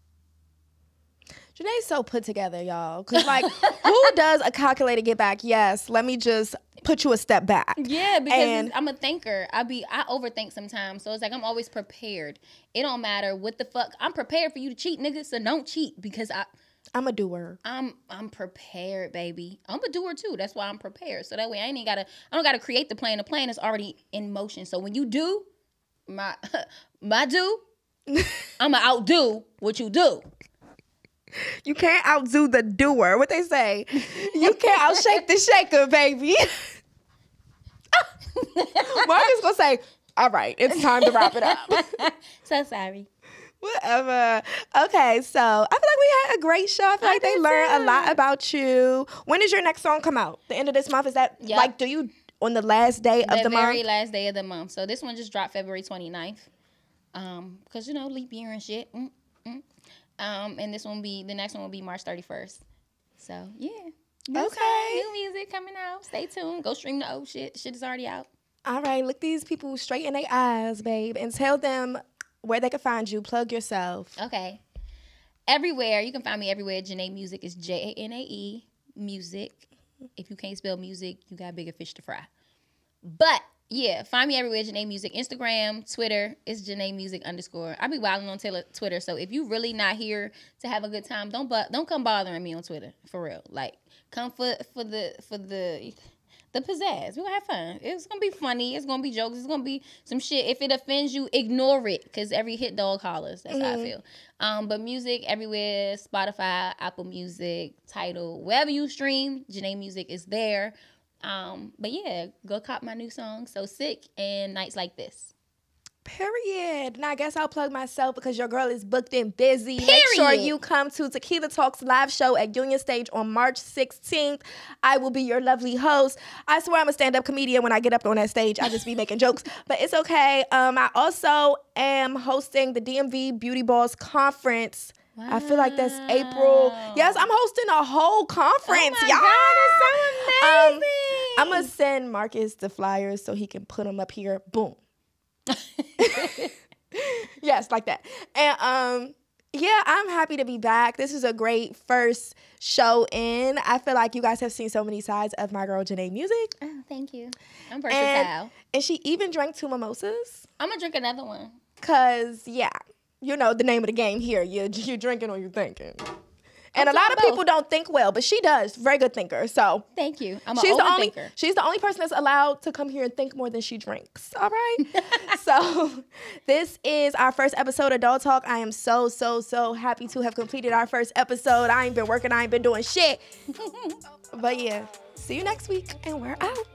Janae's so put together, y'all. Because, like, who does a calculated get back? Yes, let me just put you a step back. Yeah, because I'm a thinker. I overthink sometimes. So it's like I'm always prepared. It don't matter what the fuck. I'm prepared for you to cheat, nigga. So don't cheat because I'm a doer. I'm prepared, baby. I'm a doer, too. That's why I'm prepared. So that way I don't got to create the plan. The plan is already in motion. So when you do, I'm going to outdo what you do. You can't outdo the doer. What they say? You can't outshake the shaker, baby. Marcus gonna say, all right, it's time to wrap it up. So sorry. Whatever. Okay, so I feel like we had a great show. I feel like they learned a lot about you. When does your next song come out? The end of this month? Is that like, do you on the last day of the month? The very last day of the month. So this one just dropped February 29th. Because, you know, leap year and shit. And the next one will be March 31st. So, yeah. New music coming out. Stay tuned. Go stream the old shit. Shit is already out. All right. Look these people straight in their eyes, babe, and tell them where they can find you. Plug yourself. Okay. Everywhere. You can find me everywhere. Janae Music is Janae Music. If you can't spell music, you got bigger fish to fry. But, yeah, find me everywhere, Janae Music. Instagram, Twitter, it's Janae Music _ I be wilding on Twitter, so if you really not here to have a good time, don't come bothering me on Twitter, for real. Like, come for the the pizzazz. We're going to have fun. It's going to be funny. It's going to be jokes. It's going to be some shit. If it offends you, ignore it, because every hit dog hollers. That's how I feel. But music everywhere, Spotify, Apple Music, Tidal, wherever you stream, Janae Music is there. But yeah, go cop my new song, So Sick, and Nights Like This. Period. Now I guess I'll plug myself because your girl is booked and busy. Period. Make sure you come to Tequila Talk's live show at Union Stage on March 16th. I will be your lovely host. I swear I'm a stand-up comedian when I get up on that stage. I just be making jokes, but it's okay. I also am hosting the DMV Beauty Balls Conference. Wow. I feel like that's April. Yes, I'm hosting a whole conference, y'all. Oh my God, it's so amazing. I'm going to send Marcus the flyers so he can put them up here. Boom. Yes, like that. And yeah, I'm happy to be back. This is a great first show in. I feel like you guys have seen so many sides of my girl Janae Music. Oh, thank you. I'm versatile. And she even drank 2 mimosas. I'm going to drink another one. Because, yeah, you know the name of the game here. You're drinking or you're thinking. And a lot of people don't think well, but she does. Very good thinker. So thank you. She's the only person that's allowed to come here and think more than she drinks. All right. So this is our first episode of Doll Talk. I am so, so, so happy to have completed our first episode. I ain't been working. I ain't been doing shit. But yeah, see you next week. And we're out.